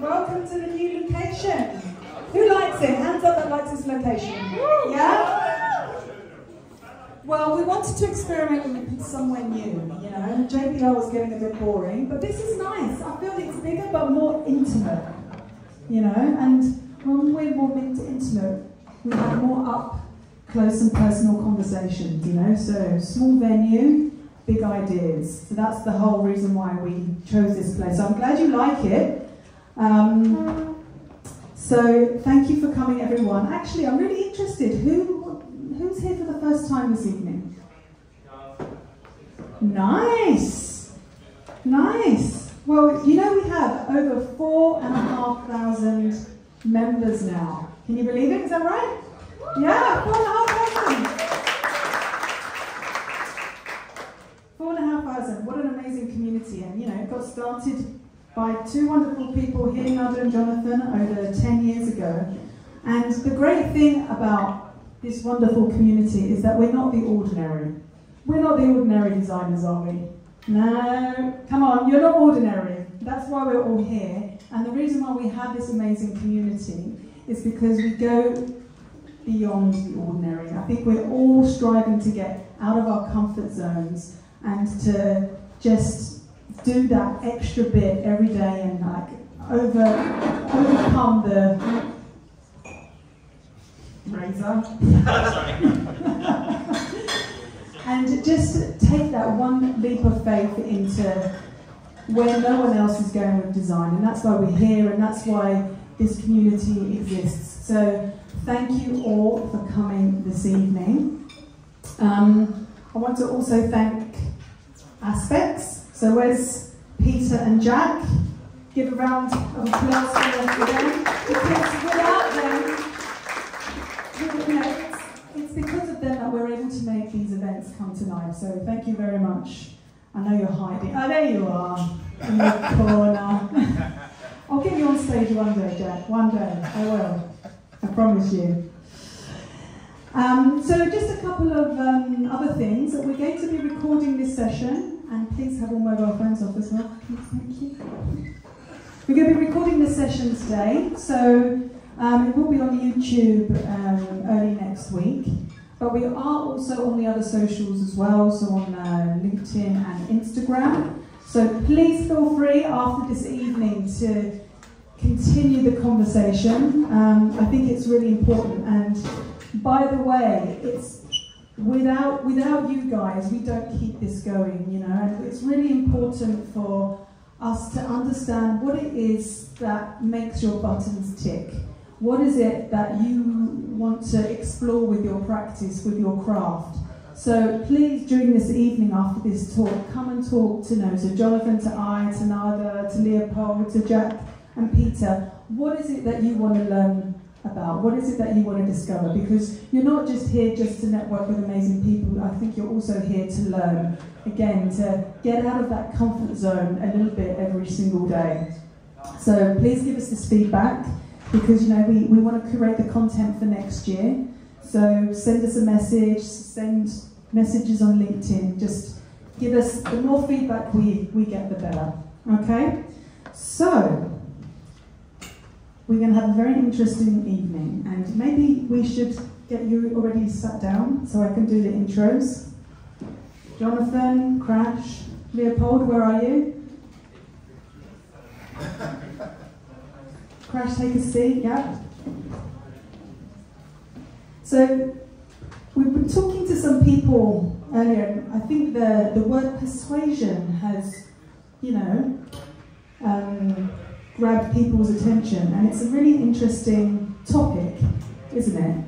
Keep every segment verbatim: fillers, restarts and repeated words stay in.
Welcome to the new location. Who likes it? Hands up that likes this location. Yeah? Well, we wanted to experiment with somewhere new, you know. J P L was getting a bit boring, but this is nice. I feel it's bigger but more intimate, you know. And when we're more intimate, we have more up close and personal conversations, you know. So small venue, big ideas. So that's the whole reason why we chose this place. So I'm glad you like it. Um, so thank you for coming, everyone. Actually, I'm really interested. Who who's here for the first time this evening? Nice, nice. Well, you know we have over four and a half thousand members now. Can you believe it? Is that right? Yeah, four and a half thousand. What an amazing community, and you know, it got started by two wonderful people here, Nada and Jonathan, over ten years ago. And the great thing about this wonderful community is that we're not the ordinary. We're not the ordinary designers, are we? No, come on, you're not ordinary. That's why we're all here. And the reason why we have this amazing community is because we go beyond the ordinary. I think we're all striving to get out of our comfort zones and to just do that extra bit every day and like over, overcome the razor. And just take that one leap of faith into where no one else is going with design. And that's why we're here, and that's why this community exists. So thank you all for coming this evening. Um, I want to also thank Aspects. So where's Peter and Jack? Give a round of applause for them. Because without them, you know, it's, it's because of them that we're able to make these events come to life. So thank you very much. I know you're hiding. Oh, there you are, in the corner. I'll get you on stage one day, Jack. One day, I will. I promise you. Um, so just a couple of um, other things. We're going to be recording this session, and please have all mobile phones off as well. Please, thank you. We're going to be recording this session today, so um, it will be on YouTube um, early next week. But we are also on the other socials as well, so on uh, LinkedIn and Instagram. So please feel free after this evening to continue the conversation. Um, I think it's really important. And by the way, it's without without you guys, we don't keep this going, you know. And it's really important for us to understand what it is that makes your buttons tick. What is it that you want to explore with your practice, with your craft? So please, during this evening after this talk, come and talk to know, so Jonathan, to I, to Nada, to Leopold, to Jack and Peter. What is it that you want to learn about? What is it that you want to discover? Because you're not just here just to network with amazing people. I think you're also here to learn, again, to get out of that comfort zone a little bit every single day. So please give us this feedback, because you know we, we want to curate the content for next year. So send us a message, send messages on LinkedIn. Just give us, the more feedback we, we get, the better. Okay? So we're going to have a very interesting evening, and maybe we should get you already sat down so I can do the intros. Jonathan, Crash, Leopold, where are you? Crash, take a seat, yeah. So we've been talking to some people earlier. I think the, the word persuasion has, you know, um, grabbed people's attention, and it's a really interesting topic, isn't it?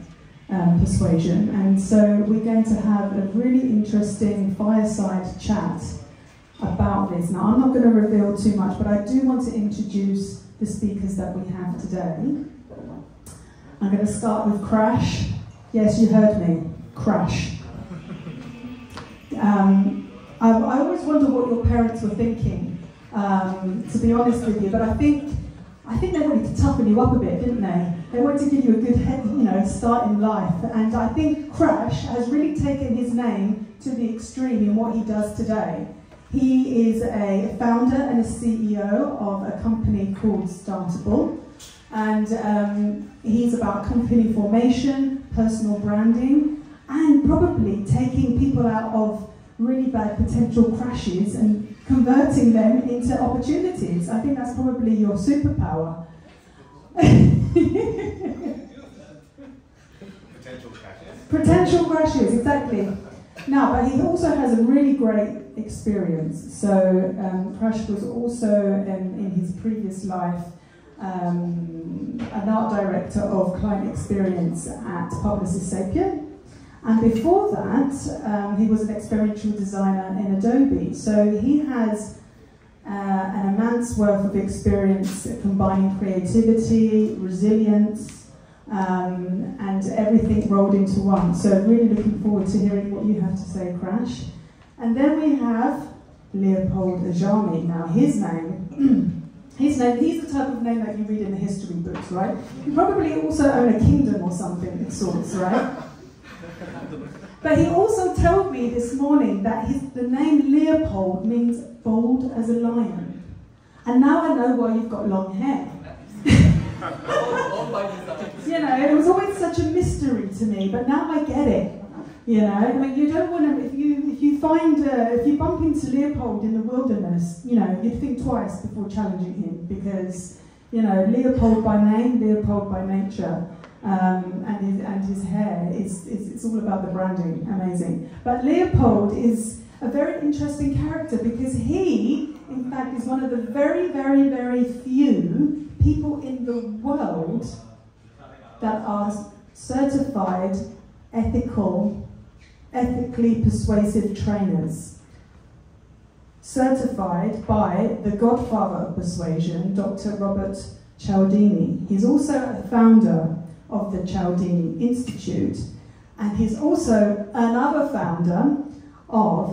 Um, persuasion. And so we're going to have a really interesting fireside chat about this. Now, I'm not going to reveal too much, but I do want to introduce the speakers that we have today. I'm going to start with Crash. Yes, you heard me. Crash. Um, I, I always wonder what your parents were thinking, Um, to be honest with you, but I think I think they wanted to toughen you up a bit, didn't they? They wanted to give you a good head, you know, start in life. And I think Crash has really taken his name to the extreme in what he does today. He is a founder and a C E O of a company called Startable, and um, he's about company formation, personal branding, and probably taking people out of really bad potential crashes and converting them into opportunities. I think that's probably your superpower. Potential crashes. Potential crashes, exactly. Now, but he also has a really great experience. So um, Crash was also, um, in his previous life, um, an art director of client experience at Publicis Sapien. And before that, um, he was an experiential designer in Adobe. So he has uh, an immense worth of experience combining creativity, resilience, um, and everything rolled into one. So really looking forward to hearing what you have to say, Crash. And then we have Leopold Ajami. Now his name, his name, he's the type of name that you read in the history books, right? You probably also own a kingdom or something of sorts, right? But he also told me this morning that his, the name Leopold means bold as a lion. And now I know why you've got long hair. You know, it was always such a mystery to me, but now I get it. You know, I mean, you don't want to, if you, if you find, uh, if you bump into Leopold in the wilderness, you know, you'd think twice before challenging him because, you know, Leopold by name, Leopold by nature, um, and, his, and his hair, it's, it's, it's all about the branding, amazing. But Leopold is a very interesting character because he, in fact, is one of the very, very, very few people in the world that are certified ethical ethically persuasive trainers, certified by the godfather of persuasion, Doctor Robert Cialdini. He's also a founder of the Cialdini Institute, and he's also another founder of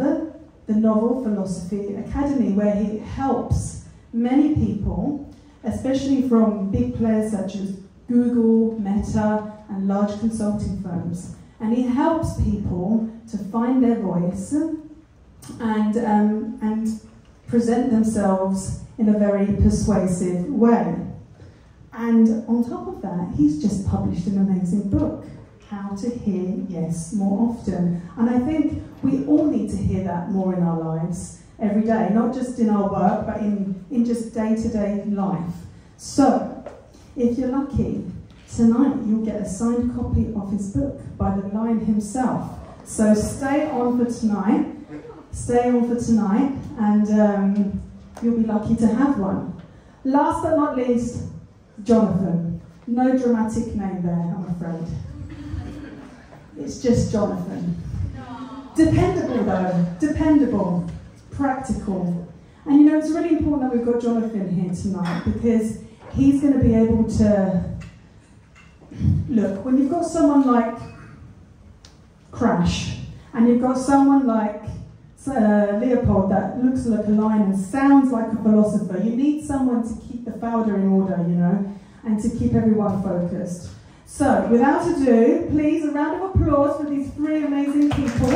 the Novel Philosophy Academy, where he helps many people, especially from big players such as Google, Meta, and large consulting firms. And he helps people to find their voice and, um, and present themselves in a very persuasive way. And on top of that, he's just published an amazing book, How to Hear Yes More Often. And I think we all need to hear that more in our lives every day, not just in our work, but in, in just day-to-day life. So, if you're lucky, tonight you'll get a signed copy of his book by the lion himself. So stay on for tonight, stay on for tonight, and um, you'll be lucky to have one. Last but not least, Jonathan. No dramatic name there, I'm afraid. It's just Jonathan. Dependable though, dependable, practical. And you know, it's really important that we've got Jonathan here tonight because he's going to be able to... Look, when you've got someone like Crash, and you've got someone like uh, Leopold that looks like a lion and sounds like a philosopher, you need someone to keep the founder in order, you know, and to keep everyone focused. So, without ado, please, a round of applause for these three amazing people.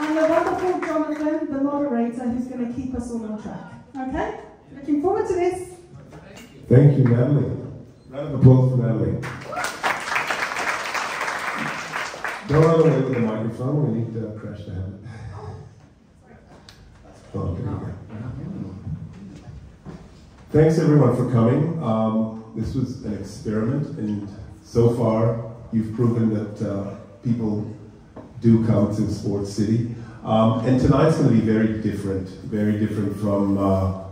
And the wonderful Jonathan, the moderator, who's going to keep us all on track. Okay? Looking forward to this. Thank you, Nathalie. Round of applause for Nathalie. Don't run away with the microphone. We need to Crash to have it. Oh, there you go. Thanks, everyone, for coming. Um, this was an experiment, and so far, you've proven that uh, people do come to Sports City. Um, and tonight's going to be very different, very different from uh,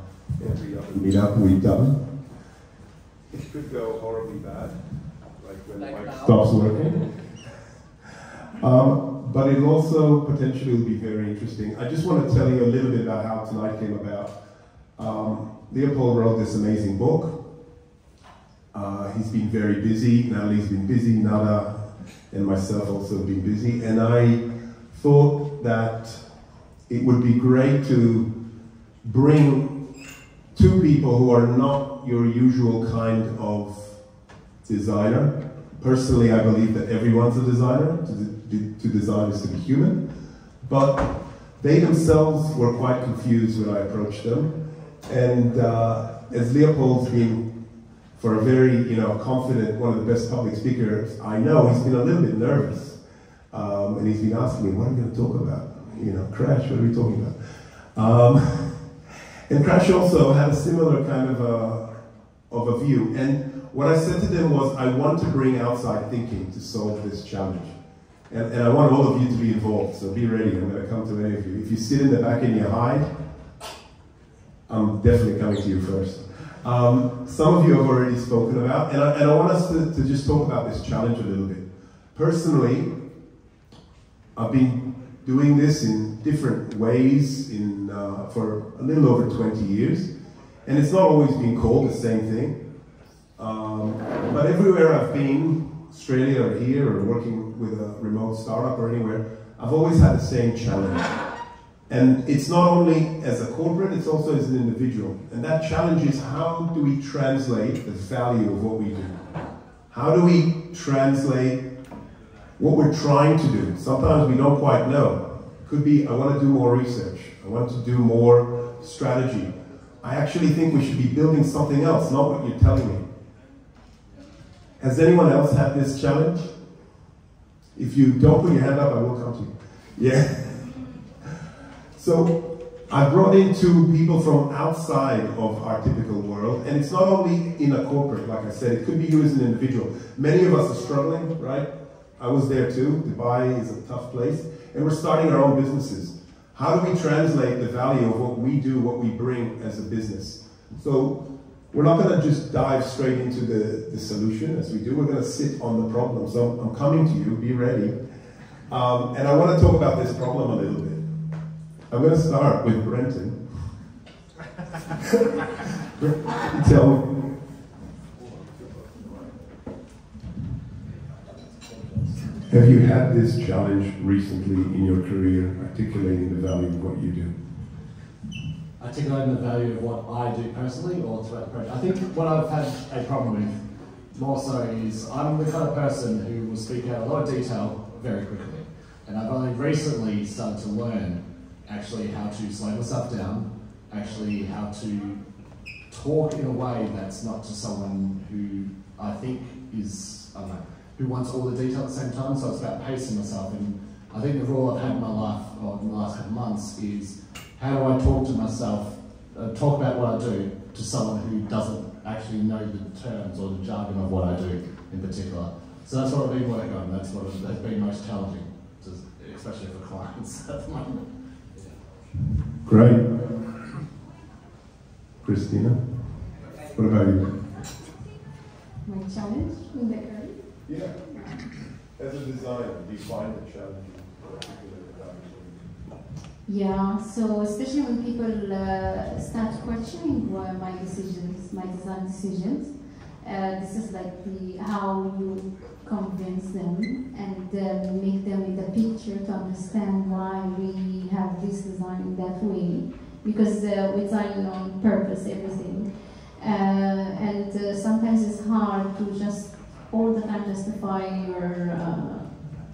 every other meetup we've done. It could go horribly bad, like when the mic stops working. Um, but it'll also potentially be very interesting. I just want to tell you a little bit about how tonight came about. Um, Leopold wrote this amazing book. Uh, he's been very busy. Natalie's been busy. Nada and myself also have been busy. And I thought that it would be great to bring two people who are not your usual kind of designer, Personally, I believe that everyone's a designer. To, to design is to be human. But they themselves were quite confused when I approached them. And uh, as Leopold's been, for a very you know, confident, one of the best public speakers I know, he's been a little bit nervous. Um, and he's been asking me, what are we going to talk about? You know, Crash, what are we talking about? Um, and Crash also had a similar kind of a, of a view. And what I said to them was, I want to bring outside thinking to solve this challenge. And, and I want all of you to be involved, so be ready. I'm going to come to many of you. If you sit in the back and you hide, I'm definitely coming to you first. Um, some of you have already spoken about, and I, and I want us to, to just talk about this challenge a little bit. Personally, I've been doing this in different ways in, uh, for a little over twenty years, and it's not always been called the same thing. Um, but everywhere I've been, Australia or here, or working with a remote startup or anywhere, I've always had the same challenge. And it's not only as a corporate, it's also as an individual. And that challenge is, how do we translate the value of what we do? How do we translate what we're trying to do? Sometimes we don't quite know. It could be, I want to do more research. I want to do more strategy. I actually think we should be building something else, not what you're telling me. Has anyone else had this challenge? If you don't put your hand up, I will come to you. Yeah. So I brought in two people from outside of our typical world, and it's not only in a corporate, like I said, it could be you as an individual. Many of us are struggling, right? I was there too. Dubai is a tough place, and we're starting our own businesses. How do we translate the value of what we do, what we bring as a business? So we're not going to just dive straight into the, the solution as we do. We're going to sit on the problem. So I'm, I'm coming to you, be ready. Um, and I want to talk about this problem a little bit. I'm going to start with Brenton. You tell me. Have you had this challenge recently in your career, articulating the value of what you do? Articulating the value of what I do personally or throughout the project. I think what I've had a problem with more so is I'm the kind of person who will speak out a lot of detail very quickly. And I've only recently started to learn actually how to slow myself down, actually how to talk in a way that's not to someone who I think is, I don't know, who wants all the detail at the same time. So it's about pacing myself. And I think the rule I've had in my life, or in the last couple of months, is how do I talk to myself, uh, talk about what I do to someone who doesn't actually know the terms or the jargon of what I do in particular? So that's what I've been working on. That's what has been most challenging, especially for clients at the moment. Great. Christina, what about you? My challenge in the career? Yeah. As a designer, do you find the challenge? Yeah, so especially when people uh, start questioning uh, my decisions, my design decisions, uh, this is like the, how you convince them and uh, make them with a picture to understand why we have this design in that way, because uh, we design on purpose everything, uh, and uh, sometimes it's hard to just all the time justify your uh,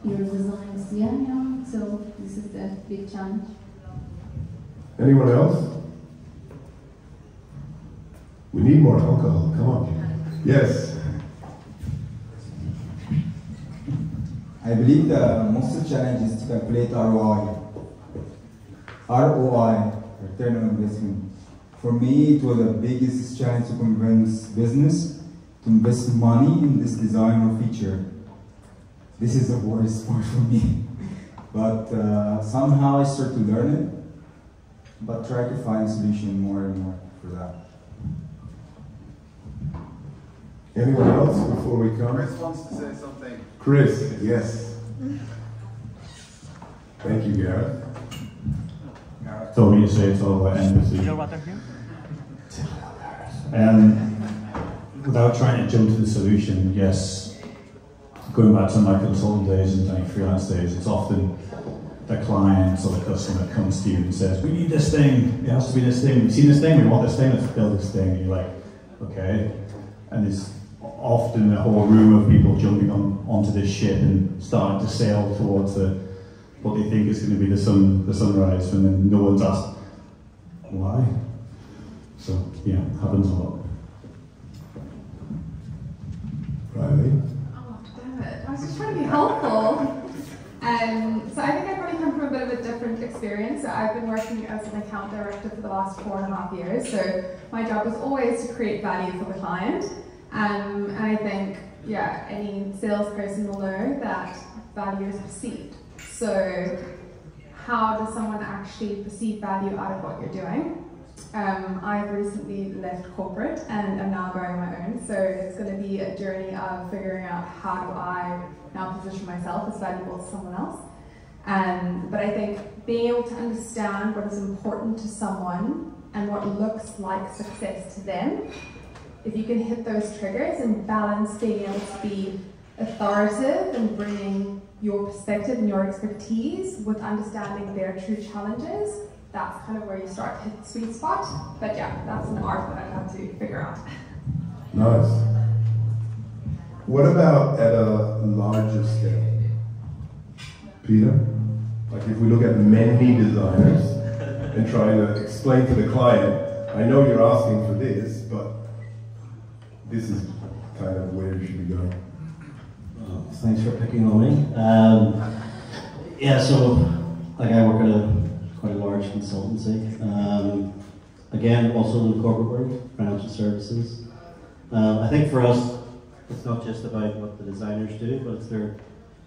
your designs. Yeah, yeah. So this is a big challenge. Anyone else? We need more alcohol, come on. Yes. I believe the most challenge is to calculate R O I. R O I, return on investment. For me, it was the biggest challenge to convince business to invest money in this design or feature. This is the worst part for me. But uh, somehow I start to learn it, but try to find a solution more and more for that. Anyone else before we come? Chris wants to say something. Chris, yes. Thank you, Gareth. Gareth told me to say it's all about empathy. And without trying to jump to the solution, yes. Going back to my consultant days and doing freelance days, it's often the client or the customer that comes to you and says, we need this thing, it has to be this thing, we've seen this thing, we want this thing, let's build this thing. And you're like, okay. And it's often a whole room of people jumping on onto this ship and starting to sail towards the, what they think is going to be the sun, the sunrise, and then no one's asked why. So yeah, it happens a lot. Riley? Oh, damn it! I was just trying to be helpful. Um, so I think I probably come from a bit of a different experience. So I've been working as an account director for the last four and a half years. So my job was always to create value for the client. Um, and I think, yeah, any salesperson will know that value is perceived. So how does someone actually perceive value out of what you're doing? Um, I've recently left corporate and am now growing my own. So it's going to be a journey of figuring out how do I now position myself as valuable to someone else. Um, but I think being able to understand what is important to someone and what looks like success to them, if you can hit those triggers and balance being able to be authoritative and bringing your perspective and your expertise with understanding their true challenges, that's kind of where you start to hit the sweet spot. But yeah, that's an art that I have to figure out. Nice. What about at a larger scale? Peter? Like if we look at many designers and try to explain to the client, I know you're asking for this, but this is kind of where you should be going. Well, thanks for picking on me. Um, yeah, so like I work at a quite a large consultancy. Um, again, also in the corporate world, financial services. Um, I think for us, it's not just about what the designers do, but it's their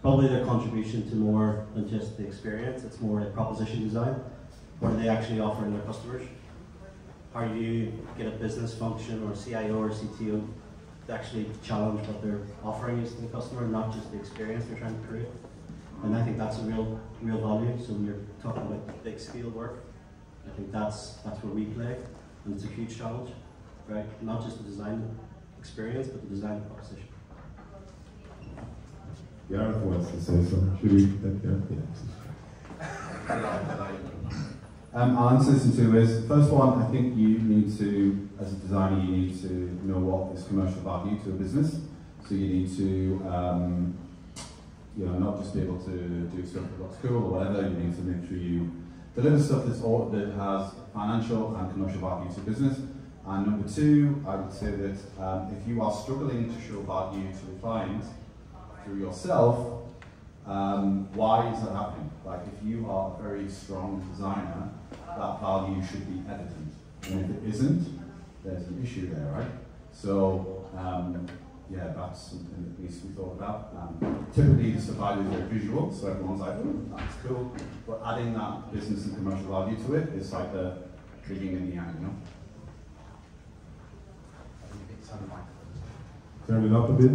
probably their contribution to more than just the experience. It's more like proposition design. What are they actually offering their customers? How do you get a business function or C I O or C T O to actually challenge what they're offering is to the customer, not just the experience they're trying to create? And I think that's a real, real value. So when you're talking about big scale work, I think that's that's where we play, and it's a huge challenge, right? Not just the design experience, but the design proposition. Yeah, wants to say something. Should we? Yeah. Um, I'll answer this in two ways. First one, I think you need to, as a designer, you need to know what is commercial value to a business. So you need to. Um, You know, not just be able to do stuff that looks cool or whatever. You need to make sure you deliver stuff that's all, that has financial and commercial value to business. And number two, I would say that um, if you are struggling to show value to the client through yourself, um, why is that happening? Like, if you are a very strong designer, that value should be evident. And if it isn't, there's an issue there, right? So. Um, Yeah, that's something that needs to be thought about. Um, typically, the value is very visual, so everyone's like, "Oh, that's cool." But adding that business and commercial value to it is like the digging in the eye, you know. Turn it up a bit.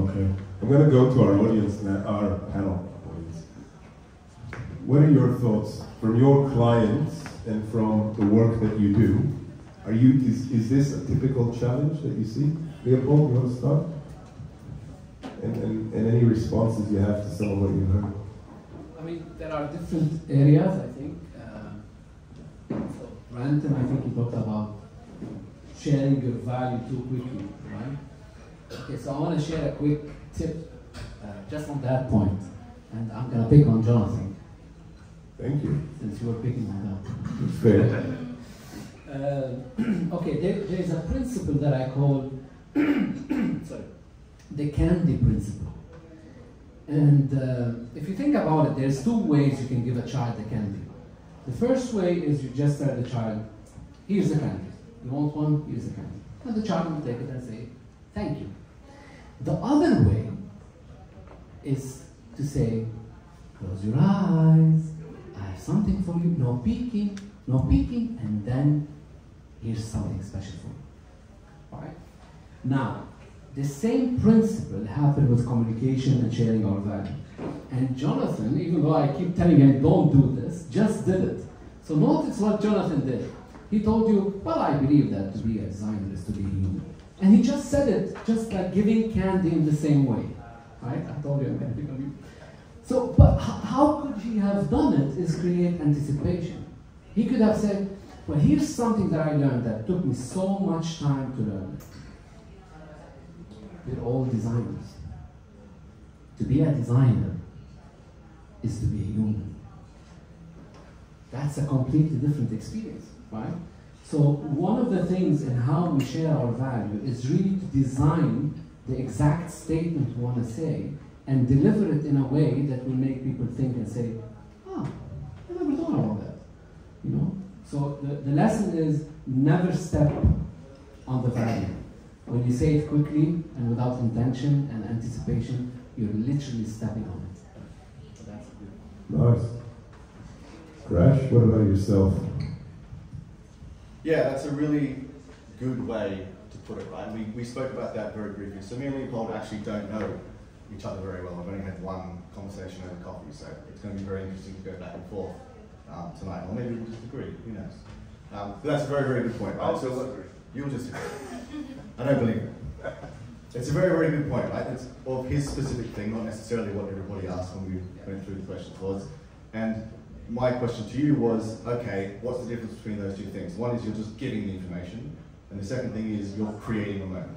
Okay, I'm going to go to our audience now, our panel audience. What are your thoughts from your clients and from the work that you do? Are you is is this a typical challenge that you see? Leopold, you want to start? And, and, and any responses you have to some of what you heard? I mean, there are different areas, I think. Uh, so, Brandon, I think he talked about sharing your value too quickly, right? Okay, so I want to share a quick tip uh, just on that point. And I'm going to pick on Jonathan. Thank you. Since you were picking on that. Fair. Uh, okay, there, there's a principle that I call sorry, the candy principle. And uh, if you think about it, there's two ways you can give a child the candy. The first way is you just tell the child, here's the candy. You want one? Here's the candy. And the child will take it and say, thank you. The other way is to say, close your eyes. I have something for you. No peeking, no peeking. And then here's something special for you. All right? Now, the same principle happened with communication and sharing our value. And Jonathan, even though I keep telling him, don't do this, just did it. So notice what Jonathan did. He told you, well, I believe that to be a designer is to be human. And he just said it, just like giving candy in the same way. Right? I told you I'm going to pick on you. So, but how could he have done it is create anticipation. He could have said, well, here's something that I learned that took me so much time to learn. We're all designers. To be a designer is to be a human. That's a completely different experience, right? So one of the things in how we share our value is really to design the exact statement we want to say and deliver it in a way that will make people think and say, oh, I never thought about that, you know? So the, the lesson is never step on the value. When you say it quickly and without intention and anticipation, you're literally stepping on it. So that's good. Nice. Crash, what about yourself? Yeah, that's a really good way to put it, right? We, we spoke about that very briefly. So me and Leopold actually don't know each other very well. I've only had one conversation over coffee, so it's going to be very interesting to go back and forth um, tonight. Or maybe we'll just agree, who knows? Um, but that's a very, very good point, right? I'll so just agree. You'll just agree. I don't believe it. It's a very, very good point, right? It's of his specific thing, not necessarily what everybody asked when we went through the questions was. And my question to you was, okay, what's the difference between those two things? One is you're just giving the information, and the second thing is you're creating a moment.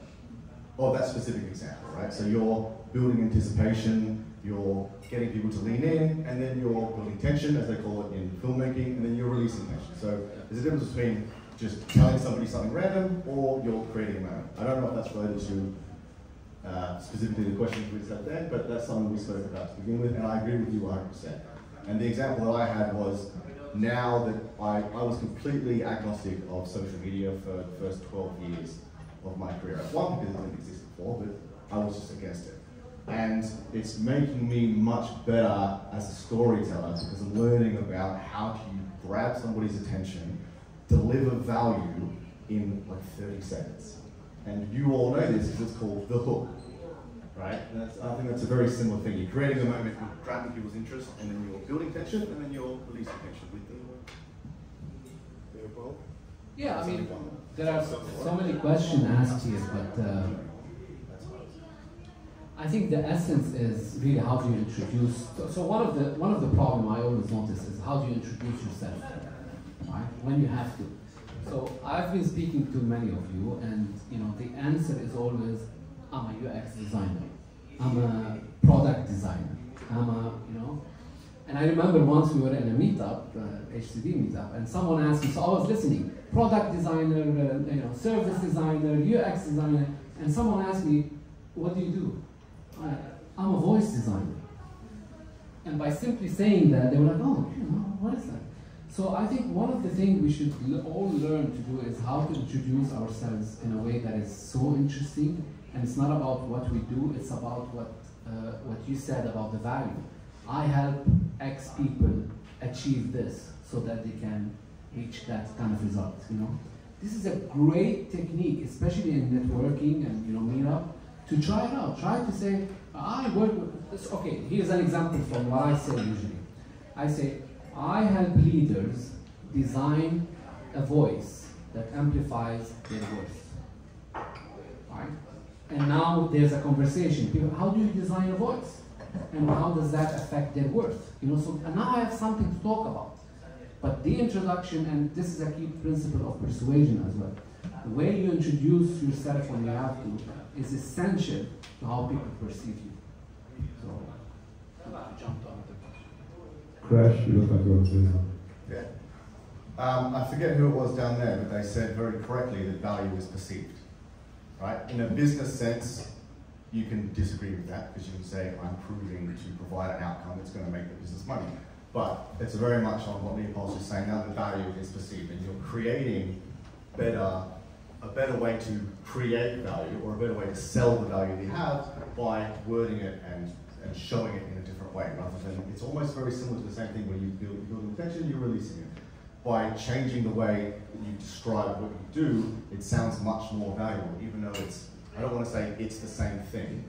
Oh, that specific example, right? So you're building anticipation, you're getting people to lean in, and then you're building tension, as they call it in filmmaking, and then you're releasing tension. So there's a difference between just telling somebody something random, or you're creating a moment. I don't know if that's related to Uh, specifically the questions we set there, but that's something we spoke about to begin with, and I agree with you one hundred percent. And the example that I had was, now that I, I was completely agnostic of social media for the first twelve years of my career. One, because it didn't exist before, but I was just against it. And it's making me much better as a storyteller, because I'm learning about how do you grab somebody's attention, deliver value in like thirty seconds. And you all know this because it's called the hook, right? And that's, I think that's a very similar thing. You're creating a moment, you're grabbing people's interest, and then you're building tension, and then you're releasing tension with the Leopold? Yeah, I mean, there are so many questions asked here, but uh, I think the essence is really how do you introduce. So one of the one of the problem I always notice is how do you introduce yourself, right? When you have to. So I've been speaking to many of you, and you know the answer is always, I'm a U X designer, I'm a product designer, I'm a, you know. And I remember once we were in a meetup, uh, H C D meetup, and someone asked me, so I was listening, product designer, uh, you know, service designer, U X designer, and someone asked me, what do you do? I, I'm a voice designer. And by simply saying that, they were like, oh, you know, what is that? So I think one of the things we should all learn to do is how to introduce ourselves in a way that is so interesting, and it's not about what we do, it's about what, uh, what you said about the value. I help X people achieve this so that they can reach that kind of result, you know? This is a great technique, especially in networking and, you know, meetup, to try it out. Try to say, I work with this. Okay, here's an example from what I say usually. I say, I help leaders design a voice that amplifies their voice, right? And now there's a conversation. People, how do you design a voice? And how does that affect their worth? You know, so and now I have something to talk about. But the introduction, and this is a key principle of persuasion as well, the way you introduce yourself when you have to is essential to how people perceive you. So, I jumped on the Crash, you look like you're on Zoom. Yeah. Um, I forget who it was down there, but they said very correctly that value is perceived, right? In a business sense, you can disagree with that because you can say, I'm proving to provide an outcome that's going to make the business money. But it's very much on what Leopold's just saying now, the value is perceived, and you're creating better, a better way to create value or a better way to sell the value that you have by wording it and and showing it in a different way, rather than, it's almost very similar to the same thing when you build, you build intention, you're releasing it. By changing the way that you describe what you do, it sounds much more valuable, even though it's, I don't want to say it's the same thing,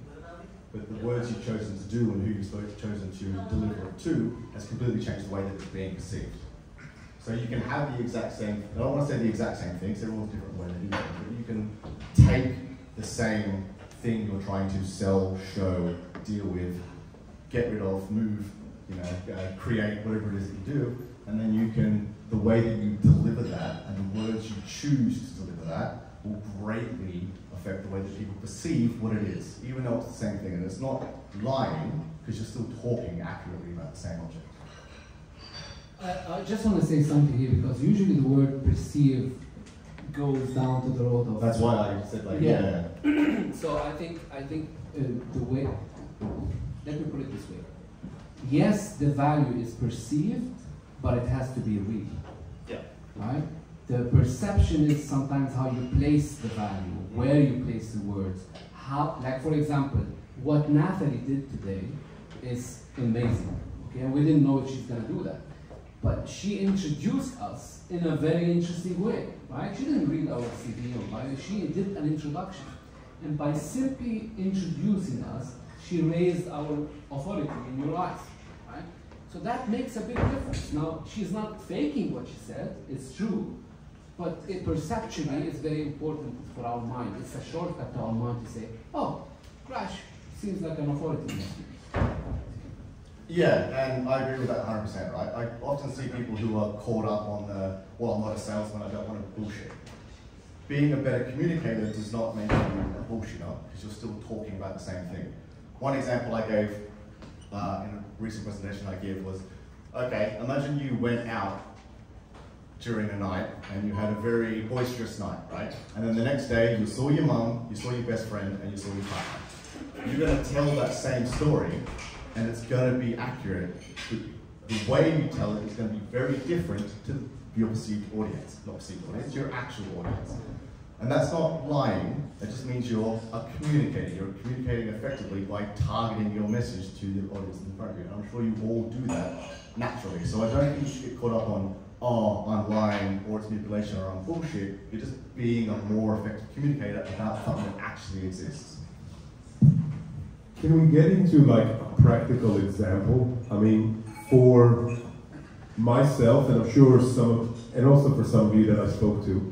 but the words you've chosen to do and who you've chosen to deliver it to has completely changed the way that it's being perceived. So you can have the exact same, I don't want to say the exact same thing, because everyone's different way they do it, but you can take the same thing you're trying to sell, show, deal with, get rid of, move, you know, uh, create, whatever it is that you do, and then you can, the way that you deliver that and the words you choose to deliver that will greatly affect the way that people perceive what it is, even though it's the same thing and it's not lying, because you're still talking accurately about the same object. I, I just want to say something here, because usually the word perceive goes down to the road of... That's why I said like... Yeah. yeah. So I think, I think uh, the way... Let me put it this way. Yes, the value is perceived, but it has to be real. Yeah. Right? The perception is sometimes how you place the value, where you place the words. How, like for example, what Nathalie did today is amazing. Okay, and we didn't know if she's gonna do that. But she introduced us in a very interesting way, right? She didn't read our C V or bio, she did an introduction. And by simply introducing us, she raised our authority in your eyes, right? So that makes a big difference. Now, she's not faking what she said, it's true, but it perceptually is very important for our mind. It's a shortcut to our mind to say, oh, Crash seems like an authority. Yeah, and I agree with that one hundred percent, right? I often see people who are caught up on the, well, I'm not a salesman, I don't want to bullshit. Being a better communicator does not make you a bullshitter, because you're still talking about the same thing. One example I gave uh, in a recent presentation I gave was, okay, imagine you went out during the night and you had a very boisterous night, right? And then the next day you saw your mum, you saw your best friend, and you saw your partner. You're going to tell that same story, and it's going to be accurate. The way you tell it is going to be very different to your perceived audience, not perceived audience, your actual audience. And that's not lying, that just means you're a communicator. You're communicating effectively by targeting your message to the audience in front of you. And I'm sure you all do that naturally. So I don't think you should get caught up on, oh, I'm lying, or it's manipulation, or I'm bullshit. You're just being a more effective communicator about something that actually exists. Can we get into like a practical example? I mean, for myself, and I'm sure some of, and also for some of you that I spoke to,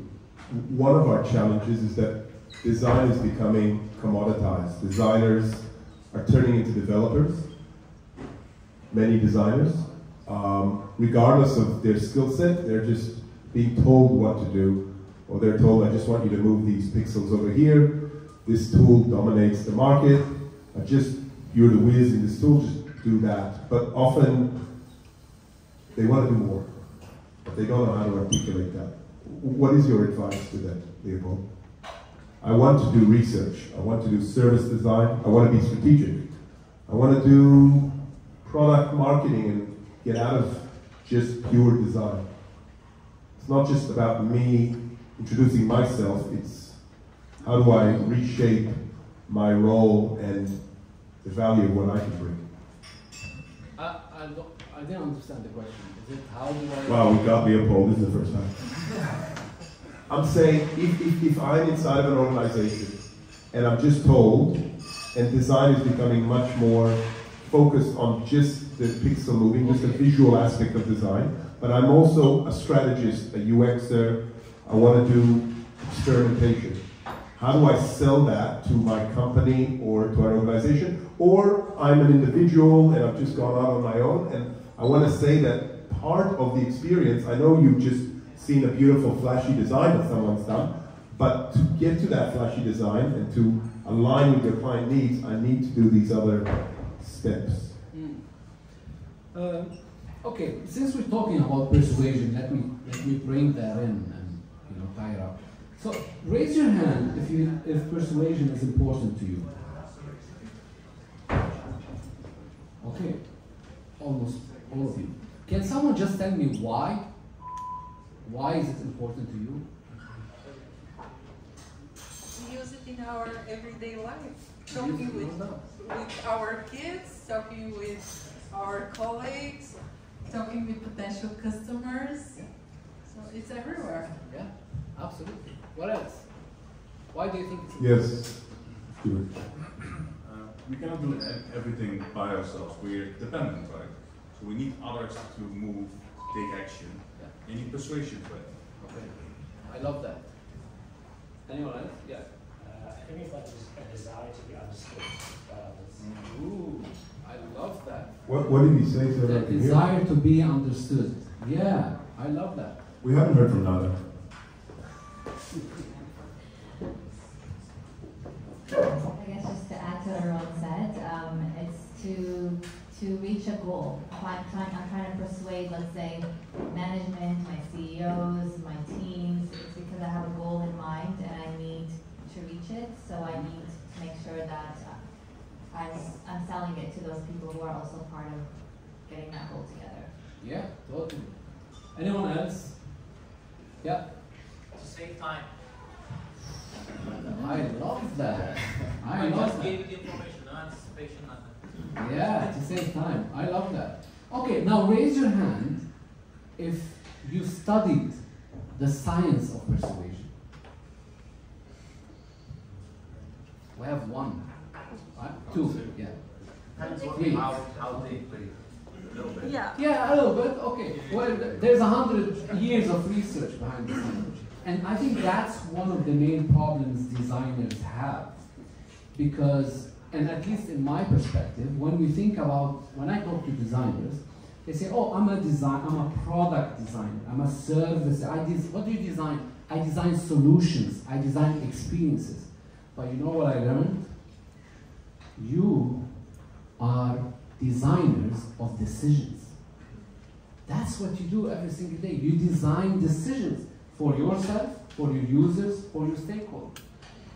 one of our challenges is that design is becoming commoditized. Designers are turning into developers, many designers. Um, regardless of their skill set, they're just being told what to do, or they're told, I just want you to move these pixels over here, this tool dominates the market, I just, you're the whiz in this tool, just do that. But often, they want to do more, but they don't know how to articulate that. What is your advice to that, Leopold? I want to do research. I want to do service design. I want to be strategic. I want to do product marketing and get out of just pure design. It's not just about me introducing myself. It's how do I reshape my role and the value of what I can bring. I, I, don't, I didn't understand the question. Is it how do I... Wow, we got Leopold. This is the first time. I'm saying, if, if, if I'm inside of an organization and I'm just told, and design is becoming much more focused on just the pixel moving, just the visual aspect of design, but I'm also a strategist, a UXer, I want to do experimentation. How do I sell that to my company or to our organization? Or I'm an individual and I've just gone out on my own, and I want to say that part of the experience, I know you've just seen a beautiful flashy design that someone's done, but to get to that flashy design and to align with your client needs, I need to do these other steps. Mm. Uh, okay, since we're talking about persuasion, let me let me bring that in and you know tie it up. So raise your hand if you if persuasion is important to you. Okay, almost all of you. Can someone just tell me why? Why is it important to you? We use it in our everyday life. Talking with, with our kids, talking with our colleagues, talking with potential customers. Yeah. So it's everywhere. Yeah, absolutely. What else? Why do you think it's important? Yes. Uh, we cannot do everything by ourselves. We're dependent, right? So we need others to move, take action. Any persuasion for it. Okay. I love that. Anyone else? Yeah. Uh, I think it's like a desire to be understood. Uh, Ooh, I love that. What, what did he say so that I can desire hear? To be understood. Yeah, I love that. We haven't heard from Nada. let's say, management, my C E Os, my teams, it's because I have a goal in mind and I need to reach it, so I need to make sure that I'm, I'm selling it to those people who are also part of getting that goal together. Yeah, totally. Anyone else? Yeah? To save time. I love that. I, I love just that. Gave you the information, no anticipation, nothing. Yeah, to save time. I love that. Okay, now raise your hand if you studied the science of persuasion. We have one. Right? Two. Yeah. Three. How deep? A little bit. Yeah. Yeah, a little bit. Okay. Well, there's a hundred years of research behind this language. And I think that's one of the main problems designers have. Because, and at least in my perspective, when we think about, when I talk to designers, they say, oh, I'm a design, I'm a product designer, I'm a service, I des what do you design? I design solutions, I design experiences. But you know what I learned? You are designers of decisions. That's what you do every single day. You design decisions. For yourself, for your users, for your stakeholders.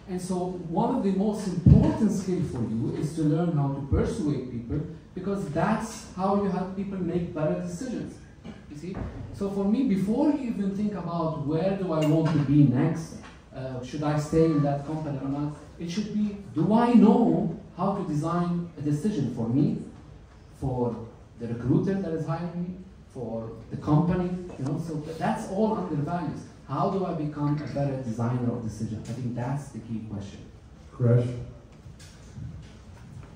And so one of the most important skills for you is to learn how to persuade people, because that's how you help people make better decisions, you see? So for me, before you even think about where do I want to be next, uh, should I stay in that company or not, it should be, do I know how to design a decision for me, for the recruiter that is hiring me, for the company, you know, so that's all under values. How do I become a better designer of decision? I think that's the key question. Crash?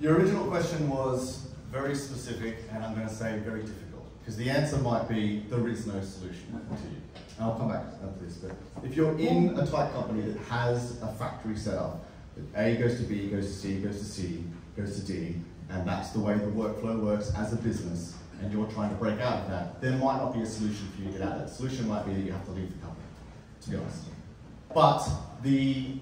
Your original question was very specific, and I'm going to say very difficult, because the answer might be there is no solution to you. And I'll come back to this, but if you're in a tight company that has a factory set up, that A goes to B, goes to C, goes to C, goes to D, and that's the way the workflow works as a business, and you're trying to break out of that, there might not be a solution for you to get out of it. The solution might be that you have to leave the company, to be honest. But the,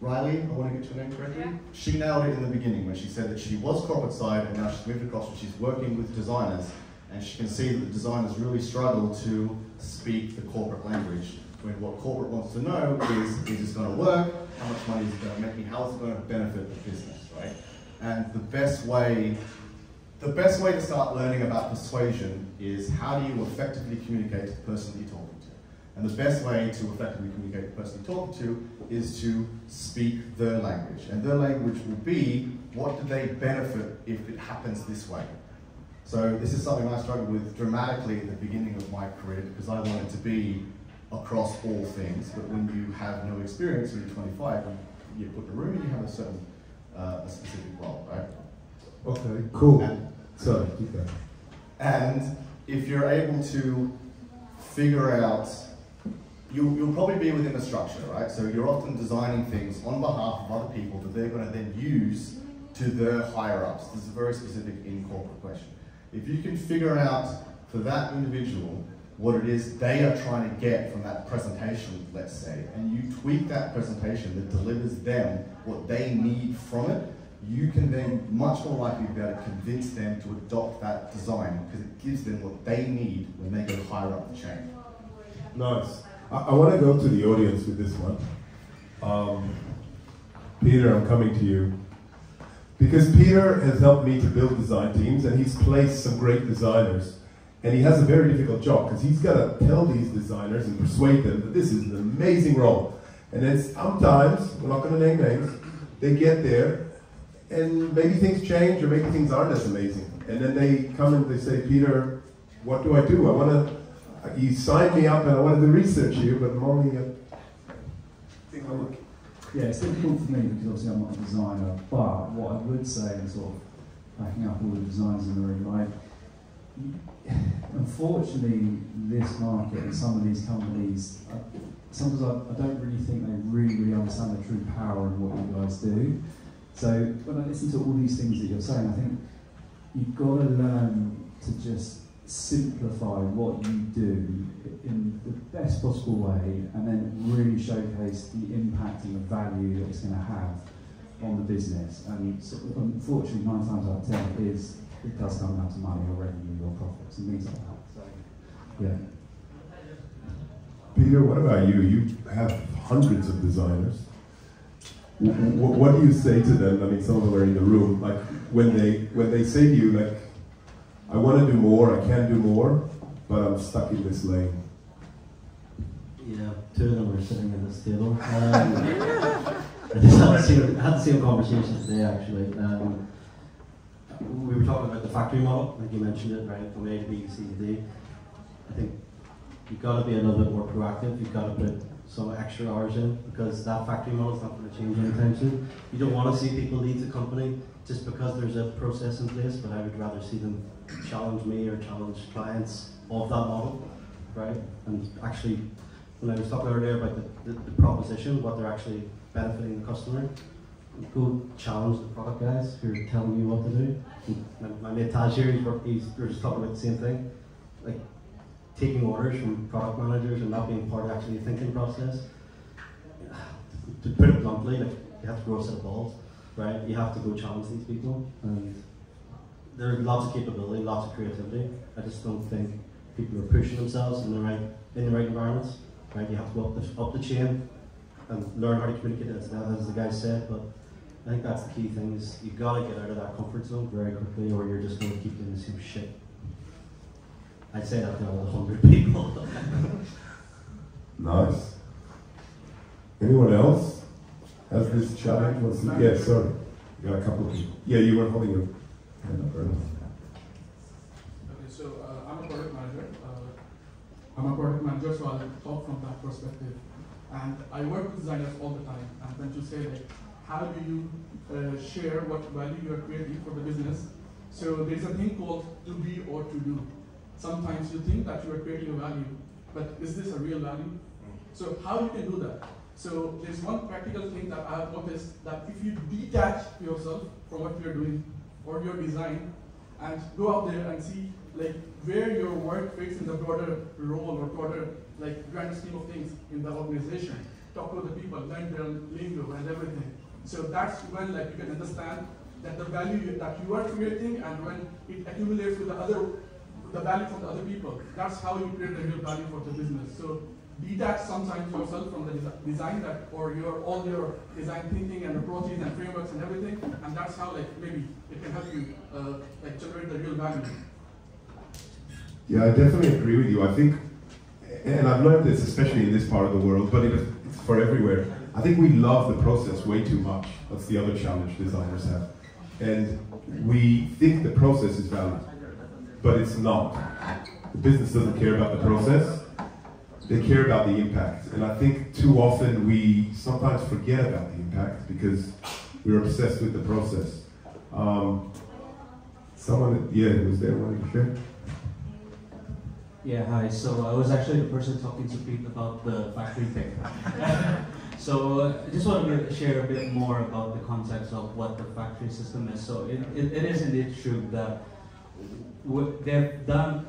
Riley, I want to get your name correctly, yeah. She nailed it in the beginning when she said that she was corporate side and now she's moved across and she's working with designers, and she can see that the designers really struggle to speak the corporate language, when what corporate wants to know is, is this going to work, how much money is it going to make me, how is it going to benefit the business, right? And the best way The best way to start learning about persuasion is how do you effectively communicate to the person that you're talking to. And the best way to effectively communicate to the person you're talking to is to speak their language. And their language will be, what do they benefit if it happens this way? So this is something I struggled with dramatically at the beginning of my career, because I wanted to be across all things. But when you have no experience, when you're twenty-five, you put in a room and you have a certain, uh, a specific role, right? Okay, cool. And, so, keep going. And if you're able to figure out, you, you'll probably be within a structure, right? So you're often designing things on behalf of other people that they're going to then use to their higher-ups. This is a very specific in corporate question. If you can figure out for that individual what it is they are trying to get from that presentation, let's say, and you tweak that presentation that delivers them what they need from it, you can then much more likely be able to convince them to adopt that design, because it gives them what they need when they go higher up the chain. Nice. I, I want to go to the audience with this one. Um, Peter, I'm coming to you. Because Peter has helped me to build design teams, and he's placed some great designers. And he has a very difficult job, because he's got to tell these designers and persuade them that this is an amazing role. And then sometimes, we're not going to name names, they get there, and maybe things change, or maybe things aren't as amazing. And then they come and they say, Peter, what do I do? I want to, you signed me up and I wanted to research you, but I'm only a... think I'll look. Yeah, it's difficult for me because obviously I'm not a designer, but what I would say, and sort of backing up all the designers in the room, right? Unfortunately, this market and some of these companies, I, sometimes I, I don't really think they really, really understand the true power of what you guys do. So when I listen to all these things that you're saying, I think you've got to learn to just simplify what you do in the best possible way, and then really showcase the impact and the value that it's going to have on the business. And so, unfortunately, nine times out of ten, it, is, it does come down to money or revenue or profits and things like that. Yeah. Peter, what about you? You have hundreds of designers. What, what do you say to them? I mean, some of them are in the room. Like when they when they say to you, like, I want to do more, I can do more, but I'm stuck in this lane. Yeah, two of them are sitting at this table. Um, I just had the same, had the same conversation today, actually. Um, we were talking about the factory model, like you mentioned it, right? From A to B, C to D. I think you've got to be a little bit more proactive. You've got to put some extra hours in, because that factory model is not going to change anytime soon. You don't want to see people leave the company just because there's a process in place, but I would rather see them challenge me or challenge clients of that model, right? And actually, when I was talking earlier about the, the, the proposition, what they're actually benefiting the customer, go challenge the product guys who are telling you what to do. My, my mate Taj here, he's, we're just talking about the same thing, like taking orders from product managers and not being part of actually the thinking process. To put it bluntly, like, you have to grow a set of balls, right? You have to go challenge these people, and there's lots of capability, lots of creativity. I just don't think people are pushing themselves in the right in the right environments. Right, you have to go up the, up the chain and learn how to communicate, as, as the guy said, but I think that's the key thing, is you've got to get out of that comfort zone very quickly, or you're just going to keep doing the same shit. I'd say that to all one hundred people. Nice. Anyone else has this challenge? Wants to, yeah, sorry. You got a couple of people. Yeah, you were holding your hand up earlier. Okay, so uh, I'm a product manager. I'm a product manager, so I'll talk from that perspective. And I work with designers all the time. And then to say, like, how do you uh, share what value you are creating for the business? So there's a thing called to be or to do. Sometimes you think that you are creating a value, but is this a real value? So how you can do that? So there's one practical thing that I have noticed, that if you detach yourself from what you're doing or your design, and go out there and see, like, where your work fits in the broader role or broader, like, grand scheme of things in the organization. Talk to the people, learn their lingo and everything. So that's when, like, you can understand that the value you, that you are creating, and when it accumulates with the other, the value from the other people, that's how you create the real value for the business. So detach sometimes yourself from the desi design that, or your all your design thinking and approaches and frameworks and everything, and that's how, like, maybe it can help you uh, like generate the real value. Yeah, I definitely agree with you. I think, and I've learned this, especially in this part of the world, but it, it's for everywhere. I think we love the process way too much. That's the other challenge designers have. And we think the process is valid, but it's not. The business doesn't care about the process. They care about the impact. And I think too often we sometimes forget about the impact because we're obsessed with the process. Um, someone, yeah, was there one to share? Yeah, hi. So I was actually the person talking to Pete about the factory thing. So uh, I just wanted to share a bit more about the context of what the factory system is. So it, it, it is indeed true that they've done,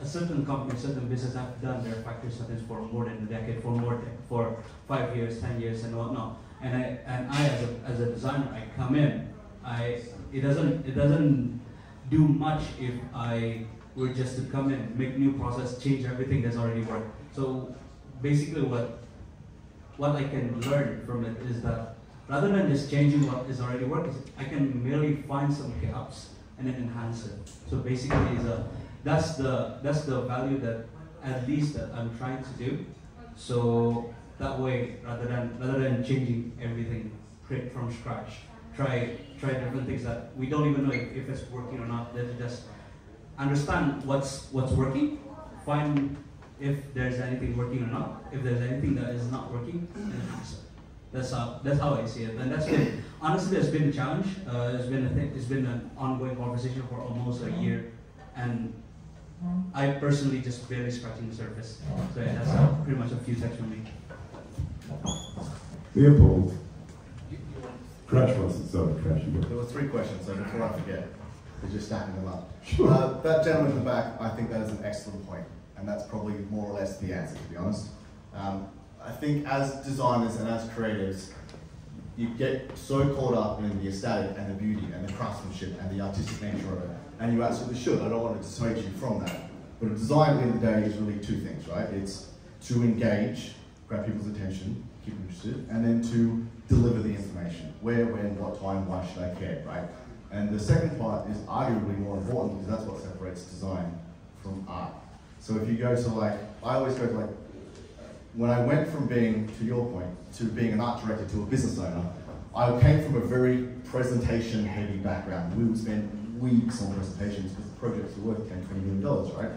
a certain company, certain business have done their factory settings for more than a decade, for more than, for five years, ten years, and whatnot. And I, and I as a, as a designer, I come in. I it doesn't it doesn't do much if I were just to come in, make new process, change everything that's already worked. So basically what what I can learn from it is that rather than just changing what is already worked, I can merely find some gaps and then enhance it. So basically it's a, that's the that's the value that at least that I'm trying to do. So that way, rather than rather than changing everything from scratch, try try different things that we don't even know if, if it's working or not. Let's just understand what's what's working, find if there's anything working or not. If there's anything that is not working, that's how that's how I see it. And that's been honestly, it's been a challenge. Uh, it's been a thing, it's been an ongoing conversation for almost a year, and I personally just barely scratching the surface. So yeah, that's uh, pretty much a few texts from me. Leopold, Crash wasn't sorry, Crash. There were three questions, so before I forget. They're just stacking them up. Sure. Uh, that gentleman in the back, I think that is an excellent point, and that's probably more or less the answer, to be honest. Um, I think as designers and as creatives, you get so caught up in the aesthetic and the beauty and the craftsmanship and the artistic nature of it, and you absolutely should. I don't want to dissuade you from that. But the design at the end of the day is really two things, right? It's to engage, grab people's attention, keep them interested, and then to deliver the information. Where, when, what time, why should I care, right? And the second part is arguably more important because that's what separates design from art. So if you go to like, I always go to like, when I went from being, to your point, to being an art director to a business owner, I came from a very presentation-heavy background. We would spend weeks on presentations because the projects were worth ten, twenty million dollars, right?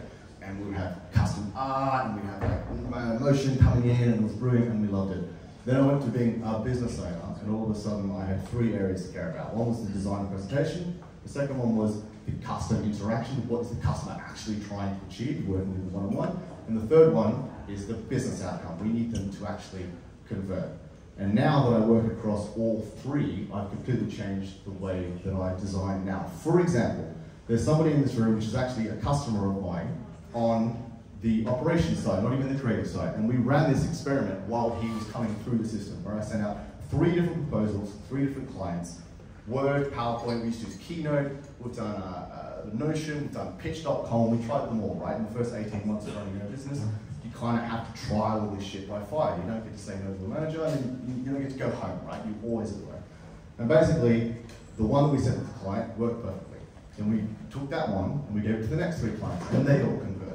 And we would have custom art, and we'd have like my emotion coming in, and it was brilliant, and we loved it. Then I went to being a business owner, and all of a sudden I had three areas to care about. One was the design and presentation. The second one was the customer interaction. What is the customer actually trying to achieve, working with one-on-one? And the third one is the business outcome. We need them to actually convert. And now that I work across all three, I've completely changed the way that I design now. For example, there's somebody in this room which is actually a customer of mine on the operations side, not even the creative side. And we ran this experiment while he was coming through the system, where I sent out three different proposals, three different clients, Word, PowerPoint, we used to use Keynote, we've done uh, uh, Notion, we've done pitch dot com, we tried them all, right? In the first eighteen months of running our business, you kind of have to try all this shit by fire. You don't get to say no to the manager, and you don't get to go home, right? You always at work. And basically, the one that we sent to the client worked perfectly. And we took that one, and we gave it to the next three clients, and they all converted.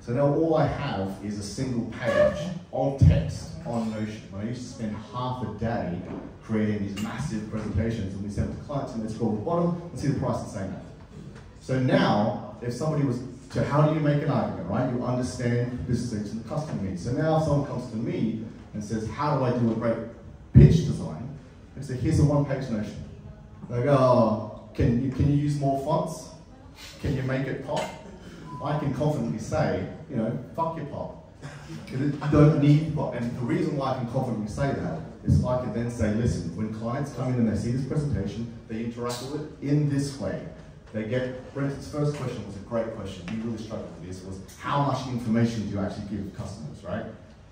So now all I have is a single page on text on Notion. I used to spend half a day creating these massive presentations, and we send them to clients, and they scroll to the bottom and see the price and say no. So now, if somebody was, so how do you make an argument, right? You understand business needs and the customer needs. So now if someone comes to me and says, how do I do a great pitch design? I say, here's a one-page Notion. They go, oh, can you, can you use more fonts? Can you make it pop? I can confidently say, you know, fuck your pop. You don't need pop. And the reason why I can confidently say that is I can then say, listen, when clients come in and they see this presentation, they interact with it in this way. They get, Brent's first question was a great question. He really struggled with this, was how much information do you actually give customers, right?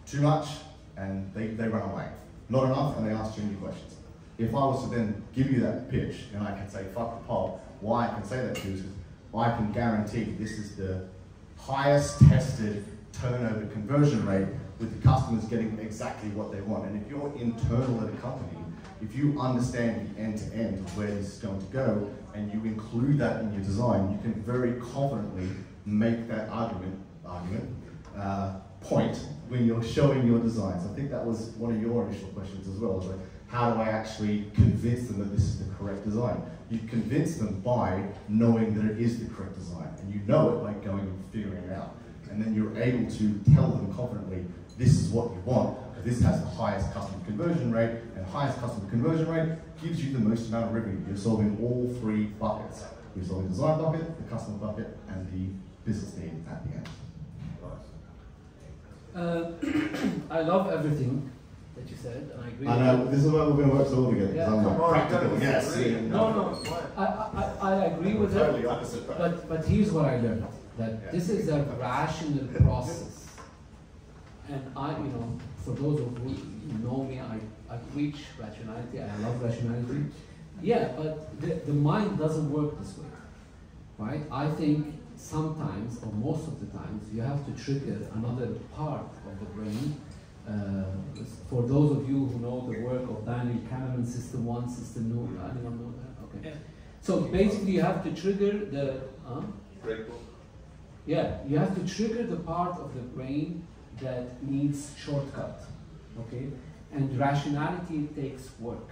Too much, and they, they run away. Not enough, and they ask too many questions. If I was to then give you that pitch, and I can say, fuck the pop, why I can say that to you is I can guarantee this is the highest tested turnover conversion rate with the customers getting exactly what they want. And if you're internal at a company, if you understand the end-to-end of where this is going to go, and you include that in your design, you can very confidently make that argument, argument uh, point when you're showing your designs. I think that was one of your initial questions as well, like, how do I actually convince them that this is the correct design? You convince them by knowing that it is the correct design, and you know it by going and figuring it out. And then you're able to tell them confidently, this is what you want, this has the highest customer conversion rate, and the highest customer conversion rate gives you the most amount of revenue. You're solving all three buckets. You're solving the design bucket, the customer bucket, and the business need at the end. Uh, I love everything that you said, and I agree. I know, this is why we're going to work so well together. Yeah. I'm like, practical, yes. No, no, I, I, I agree with totally it, but, but here's what I learned. That yeah. This is a rational process, and I, you know, for those of you who know me, I, I preach rationality, I love rationality. Yeah, but the, the mind doesn't work this way, right? I think sometimes, or most of the times, you have to trigger another part of the brain. Uh, for those of you who know the work of Daniel Kahneman, System One, System Two, no, anyone know that? Okay. Yeah. So basically, you have to trigger the. Huh? Great book. Yeah, you have to trigger the part of the brain that needs shortcut, okay? And rationality takes work.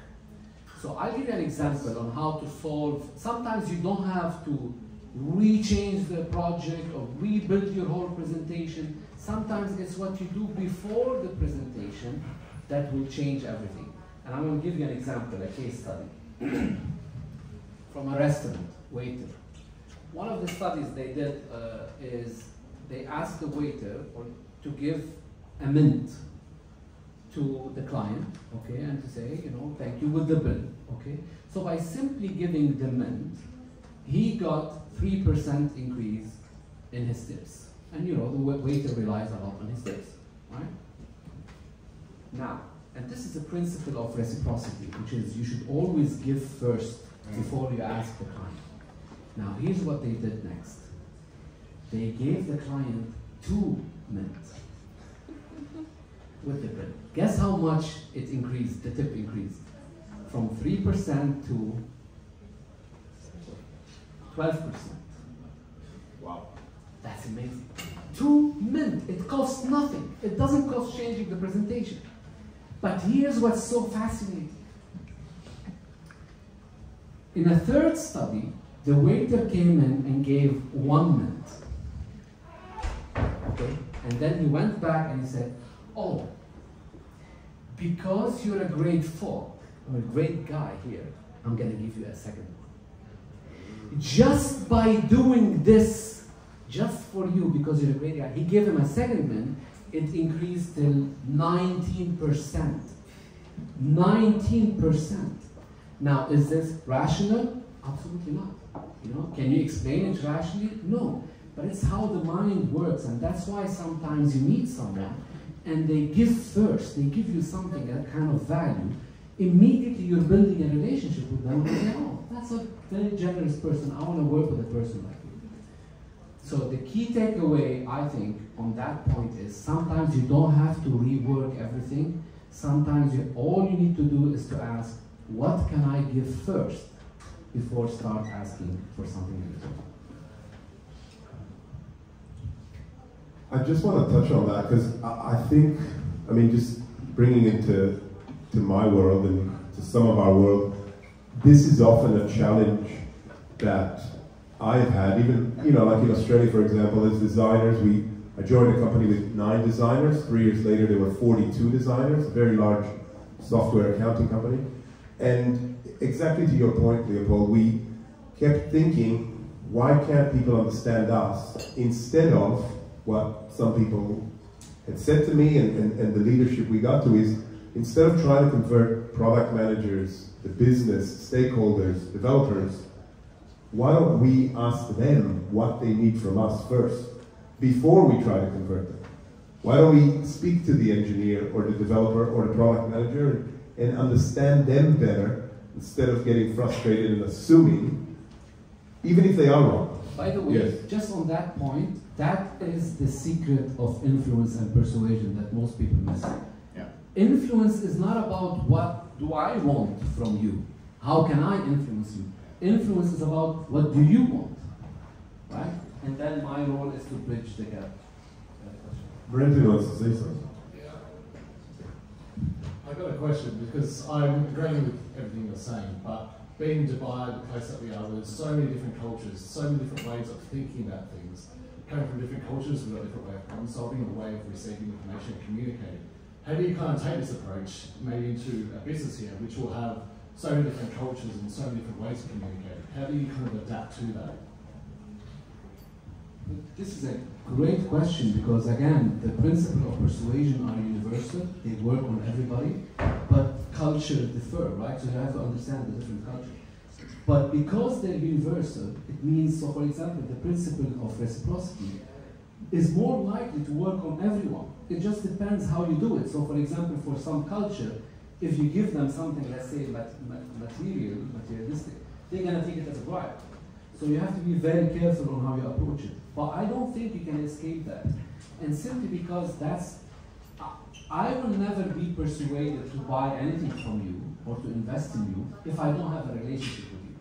So I'll give you an example on how to solve. Sometimes you don't have to rechange the project or rebuild your whole presentation. Sometimes it's what you do before the presentation that will change everything. And I'm going to give you an example, a case study from a restaurant waiter. One of the studies they did uh, is they asked the waiter or to give a mint to the client, okay, and to say, you know, thank you with the bill, okay. So by simply giving the mint, he got three percent increase in his tips, and you know the waiter relies a lot on his tips, right? Now, and this is the principle of reciprocity, which is you should always give first before you ask the client. Now, here's what they did next. They gave the client two minutes with the bill. Guess how much it increased, the tip increased? From three percent to twelve percent. Wow. That's amazing. Two minutes, it costs nothing. It doesn't cost changing the presentation. But here's what's so fascinating. In a third study, the waiter came in and gave one minute. Okay? And then he went back and he said, oh, because you're a great four, or a great guy here, I'm gonna give you a second one. Just by doing this, just for you, because you're a great guy, he gave him a second minute, it increased till nineteen percent. nineteen percent. Now, is this rational? Absolutely not. You know, can you explain it rationally? No. But it's how the mind works, and that's why sometimes you meet someone and they give first, they give you something, that kind of value, immediately you're building a relationship with them and you say, oh, that's a very generous person, I want to work with a person like you. So the key takeaway, I think, on that point is sometimes you don't have to rework everything. Sometimes you, all you need to do is to ask, what can I give first before start asking for something else? I just want to touch on that because I, I think, I mean, just bringing it to, to my world and to some of our world, this is often a challenge that I've had, even, you know, like in Australia, for example, as designers, we, I joined a company with nine designers, three years later there were forty-two designers, a very large software accounting company, and exactly to your point, Leopold, we kept thinking, why can't people understand us instead of what some people had said to me and, and, and the leadership we got to is, instead of trying to convert product managers, the business, stakeholders, developers, why don't we ask them what they need from us first, before we try to convert them? Why don't we speak to the engineer or the developer or the product manager and understand them better, instead of getting frustrated and assuming, even if they are wrong? By the way, yes. Just on that point, that is the secret of influence and persuasion that most people miss. Yeah. Influence is not about what do I want from you, how can I influence you. Influence is about what do you want, right? And then my role is to bridge the gap. Brendan wants to say something. Yeah. I got a question because I'm agreeing with everything you're saying, but being Dubai, the place that we are, there's so many different cultures, so many different ways of thinking about things. Coming from different cultures, we've got a different way of problem solving, a way of receiving information and communicating. How do you kind of take this approach, maybe into a business here, which will have so many different cultures and so many different ways of communicating? How do you kind of adapt to that? This is a great question because, again, the principle of persuasion are universal. They work on everybody, but culture differ, right? So you have to understand the different culture. But because they're universal, it means, so for example, the principle of reciprocity is more likely to work on everyone. It just depends how you do it. So for example, for some culture, if you give them something, let's say material, materialistic, they're gonna take it as a bribe. So you have to be very careful on how you approach it. But I don't think you can escape that. And simply because that's, I will never be persuaded to buy anything from you or to invest in you if I don't have a relationship with you,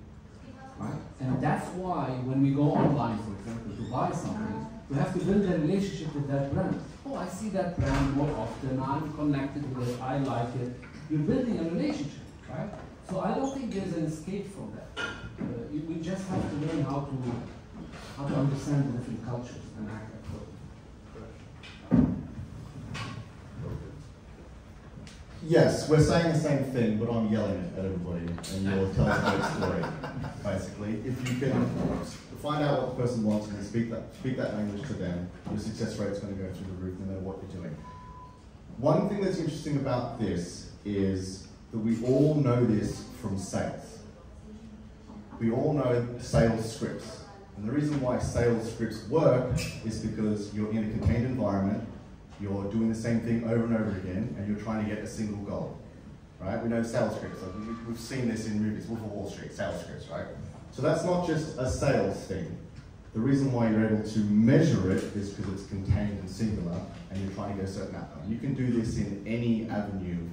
right? And that's why when we go online, for example, to buy something, we have to build a relationship with that brand. Oh, I see that brand more often, I'm connected with it, I like it. You're building a relationship, right? So I don't think there's an escape from that. Uh, we just have to learn how to, how to understand the different cultures and act accordingly. Yes, we're saying the same thing, but I'm yelling at everybody, and you're telling a great story, basically. If you can find out what the person wants and speak that, speak that language to them, your success rate's going to go through the roof no matter what you're doing. One thing that's interesting about this is that we all know this from sales. We all know sales scripts. And the reason why sales scripts work is because you're in a contained environment, you're doing the same thing over and over again, and you're trying to get a single goal, right? We know sales scripts, like we've seen this in movies, Wolf of Wall Street, sales scripts, right? So that's not just a sales thing. The reason why you're able to measure it is because it's contained and singular, and you're trying to get a certain outcome. You can do this in any avenue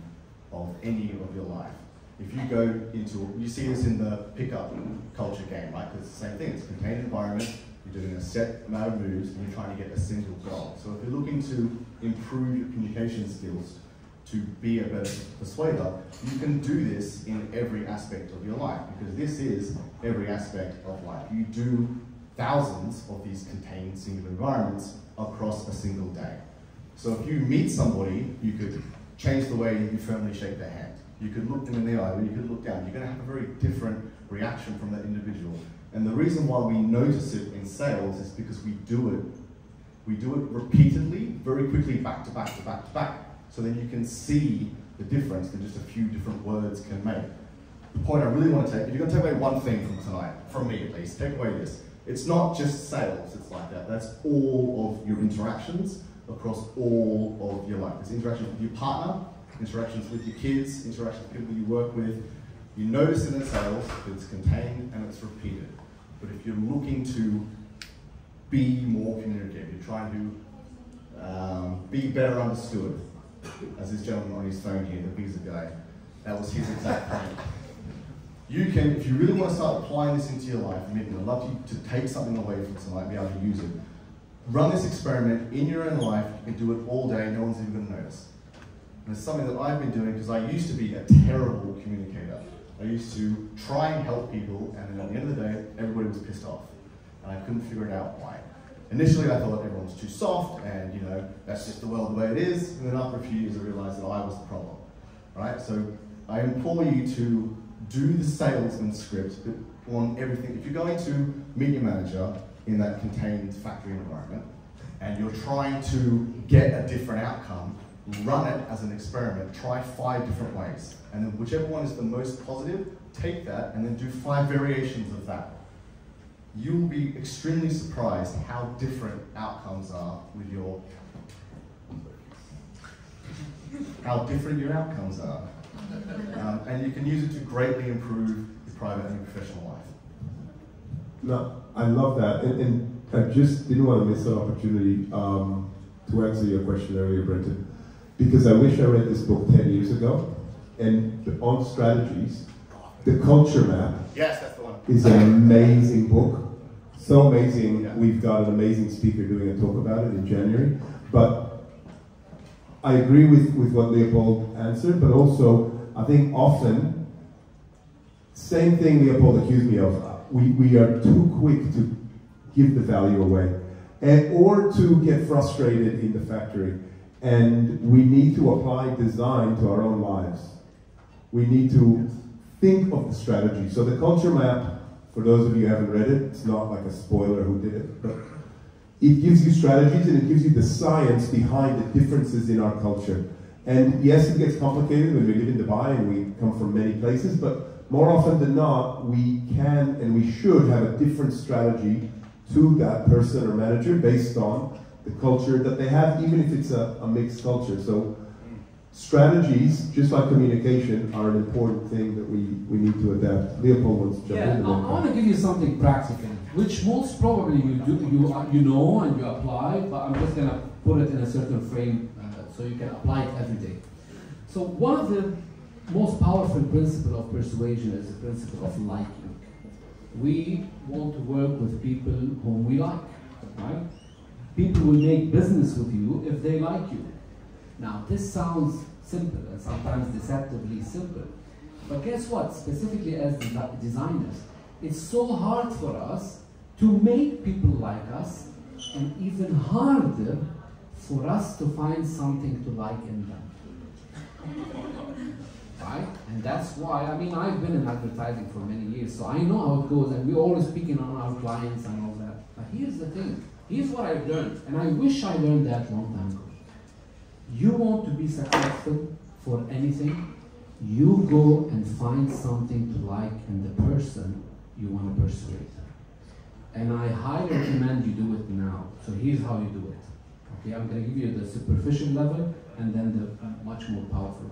of any of your life. If you go into, you see this in the pickup culture game, right? It's the same thing. It's a contained environment. You're doing a set amount of moves, and you're trying to get a single goal. So if you're looking to improve your communication skills to be a better persuader, you can do this in every aspect of your life, because this is every aspect of life. You do thousands of these contained single environments across a single day. So if you meet somebody, you could change the way you firmly shake their hand. You could look them in the eye, or you could look down. You're going to have a very different reaction from that individual. And the reason why we notice it in sales is because we do it. We do it repeatedly, very quickly, back to back to back to back. So then you can see the difference that just a few different words can make. The point I really want to take, if you're going to take away one thing from tonight, from me at least, take away this. It's not just sales, it's like that. That's all of your interactions across all of your life. It's interactions with your partner, interactions with your kids, interactions with people you work with. You notice in the sales that it's contained and it's repeated. But if you're looking to be more communicative, you're trying to um, be better understood, as this gentleman on his phone here, the visa guy, that was his exact point. You can, if you really want to start applying this into your life, I mean, I'd love you to take something away from tonight, be able to use it. Run this experiment in your own life. You can do it all day, no one's even going to notice. And it's something that I've been doing because I used to be a terrible communicator. I used to try and help people, and then at the end of the day, everybody was pissed off. And I couldn't figure it out why. Initially, I thought everyone was too soft, and you know, that's just the world the way it is. And then after a few years, I realized that I was the problem. Right? So I implore you to do the salesman script on everything. If you're going to meet your manager in that contained factory environment, and you're trying to get a different outcome, run it as an experiment. Try five different ways. And then whichever one is the most positive, take that and then do five variations of that. You will be extremely surprised how different outcomes are with your, how different your outcomes are. Um, and you can use it to greatly improve your private and professional life. No, I love that. And, and I just didn't want to miss an opportunity um, to answer your question earlier, Brenton, because I wish I read this book ten years ago. And on strategies, the Culture Map. Yes, that's the one. It's an amazing book. So amazing. Yeah. We've got an amazing speaker doing a talk about it in January. But I agree with, with what Leopold answered, but also I think often, same thing Leopold accused me of, we, we are too quick to give the value away, and or to get frustrated in the factory. And we need to apply design to our own lives. We need to think of the strategy. So the Culture Map, for those of you who haven't read it, it's not like a spoiler who did it, but it gives you strategies and it gives you the science behind the differences in our culture. And yes, it gets complicated when we live in Dubai and we come from many places, but more often than not, we can and we should have a different strategy to that person or manager based on the culture that they have, even if it's a, a mixed culture. So strategies, just like communication, are an important thing that we, we need to adapt. Leopold wants to jump in. Yeah, I, I want to give you something practical, which most probably you do, you, you know and you apply, but I'm just going to put it in a certain frame uh, so you can apply it every day. So one of the most powerful principles of persuasion is the principle of liking. We want to work with people whom we like, right? People will make business with you if they like you. Now, this sounds simple and sometimes deceptively simple, but guess what? Specifically as designers, it's so hard for us to make people like us, and even harder for us to find something to like in them. Right? And that's why, I mean, I've been in advertising for many years, so I know how it goes, and we're always picking on our clients and all that. But here's the thing, here's what I've learned, and I wish I learned that long time ago. You want to be successful for anything, you go and find something to like in the person you want to persuade. And I highly recommend you do it now. So here's how you do it. Okay, I'm going to give you the superficial level and then the much more powerful.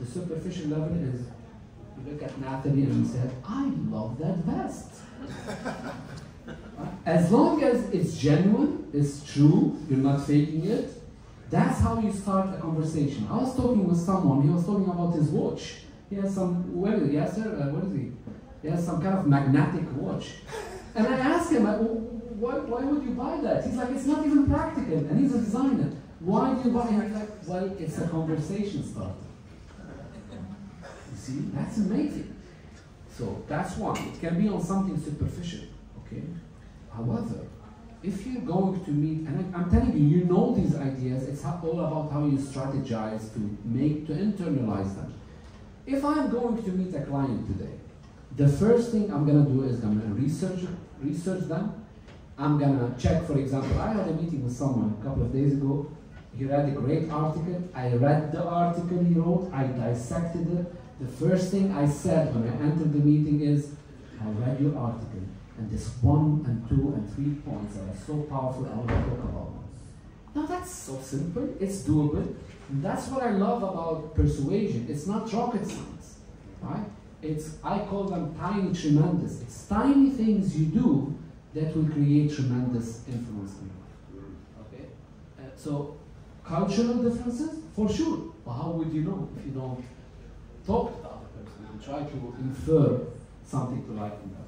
The superficial level is, you look at Nathalie and you said, I love that vest. As long as it's genuine, it's true, you're not faking it, that's how you start a conversation. I was talking with someone, he was talking about his watch. He has some, where is he? Yes, sir? Uh, what is he? He has some kind of magnetic watch. And I asked him, I, why, why would you buy that? He's like, it's not even practical, and he's a designer. Why do you buy it? Like, well, it's a conversation starter. You see, that's amazing. So that's one, it can be on something superficial, okay? However, if you're going to meet, and I'm telling you, you know these ideas, it's all about how you strategize to make, to internalize them. If I'm going to meet a client today, the first thing I'm gonna do is I'm gonna research, research them. I'm gonna check, for example, I had a meeting with someone a couple of days ago. He read a great article. I read the article he wrote. I dissected it. The first thing I said when I entered the meeting is, I read your article. And this one and two and three points are so powerful, I want to talk about them. Now that's so simple, it's doable. And that's what I love about persuasion. It's not rocket science, right? It's, I call them tiny tremendous. It's tiny things you do that will create tremendous influence in your life, okay? Uh, so cultural differences, for sure. But how would you know if you don't talk to the other person and try to infer something to life in that?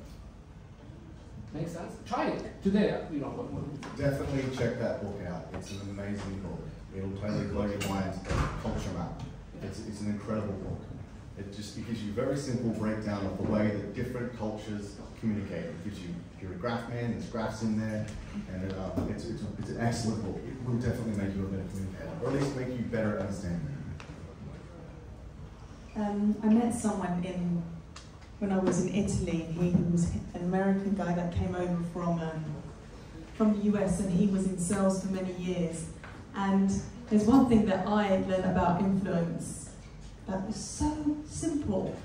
Makes sense? Try it today. You know, what, what? Definitely check that book out. It's an amazing book. It'll totally blow your mind. Culture Map. It's, it's an incredible book. It just it gives you a very simple breakdown of the way that different cultures communicate. It gives you, if you're a graph man, there's graphs in there, and it, uh, it's, it's, it's an excellent book. It will definitely make you a better communicator, or at least make you better at understanding. Um, I met someone in. When I was in Italy, he was an American guy that came over from um, from the U S, and he was in sales for many years. And there's one thing that I learned about influence that was so simple.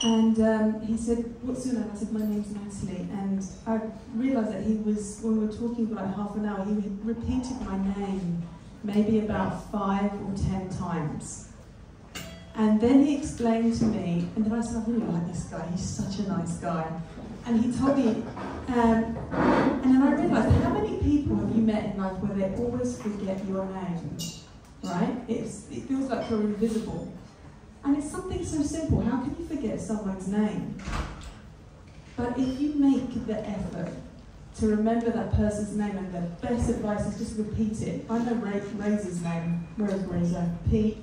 And um, he said, "What's your name?" I said, "My name's Nathalie." And I realised that he was, when we were talking for like half an hour, he repeated my name maybe about five or ten times. And then he explained to me, and then I said, I really like this guy, he's such a nice guy. And he told me, um, and then I realized, how many people have you met in life where they always forget your name, right? It's, it feels like you're invisible. And it's something so simple, how can you forget someone's name? But if you make the effort to remember that person's name, and the best advice is just repeat it. I know Ray, Razor's name, where is Razor? Pete.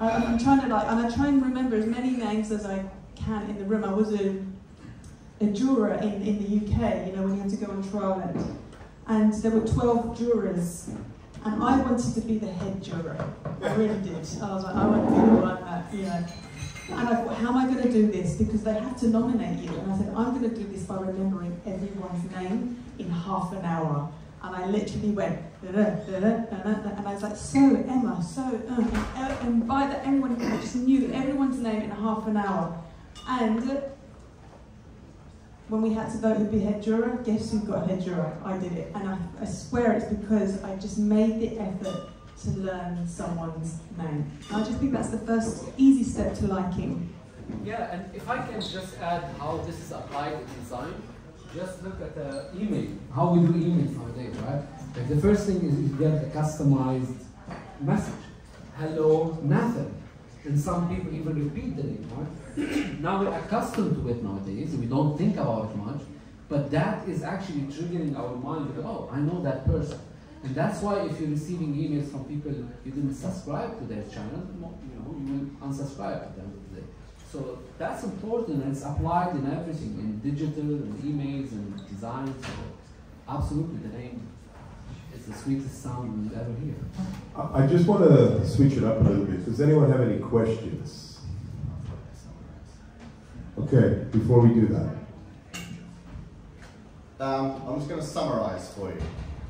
I'm trying to like, and I try and remember as many names as I can in the room. I was a, a juror in, in the U K, you know, when you had to go on trial, and, and there were twelve jurors, and I wanted to be the head juror. I really did. I was like, I want to be the one that, you know. And I thought, how am I going to do this? Because they have to nominate you. And I said, I'm going to do this by remembering everyone's name in half an hour. And I literally went, da-da, da-da, da-da, da-da. And I was like, so Emma, so, uh, and by that everyone just knew everyone's name in half an hour. And when we had to vote who'd be head juror, guess who got head juror? I did it. And I, I swear it's because I just made the effort to learn someone's name. And I just think that's the first easy step to liking. Yeah, and if I can just add how this is applied in design, just look at the email, how we do email nowadays, right? Like the first thing is you get a customized message. Hello, Nathan. And some people even repeat the name, right? Now we're accustomed to it nowadays, we don't think about it much, but that is actually triggering our mind, oh, I know that person. And that's why if you're receiving emails from people you didn't subscribe to their channel, you know, you will unsubscribe to them today. So that's important, and it's applied in everything, in digital, and emails, and design. So absolutely, the name is the sweetest sound you'll ever hear. I just want to switch it up a little bit. Does anyone have any questions? Okay, before we do that. Um, I'm just going to summarize for you,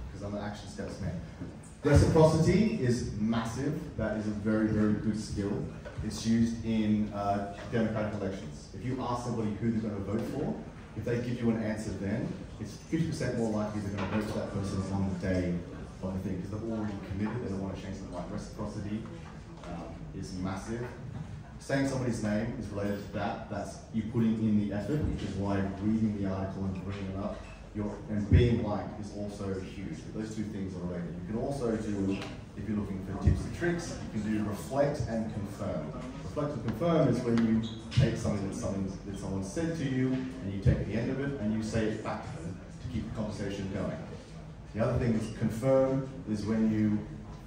because I'm an action steps man. Reciprocity is massive. That is a very, very good skill. It's used in uh, democratic elections. If you ask somebody who they're going to vote for, if they give you an answer then, it's fifty percent more likely they're going to vote for that person on the day of the thing, because they're already committed, they don't want to change their mind. Reciprocity um, is massive. saying somebody's name is related to that, that's you putting in the effort, which is why reading the article and bringing it up your, and being liked is also huge. But those two things are related. You can also do, if you're looking for tips and tricks, you can do reflect and confirm. Reflect and confirm is when you take something that, something that someone said to you, and you take the end of it, and you say it back to them to keep the conversation going. The other thing is confirm is when you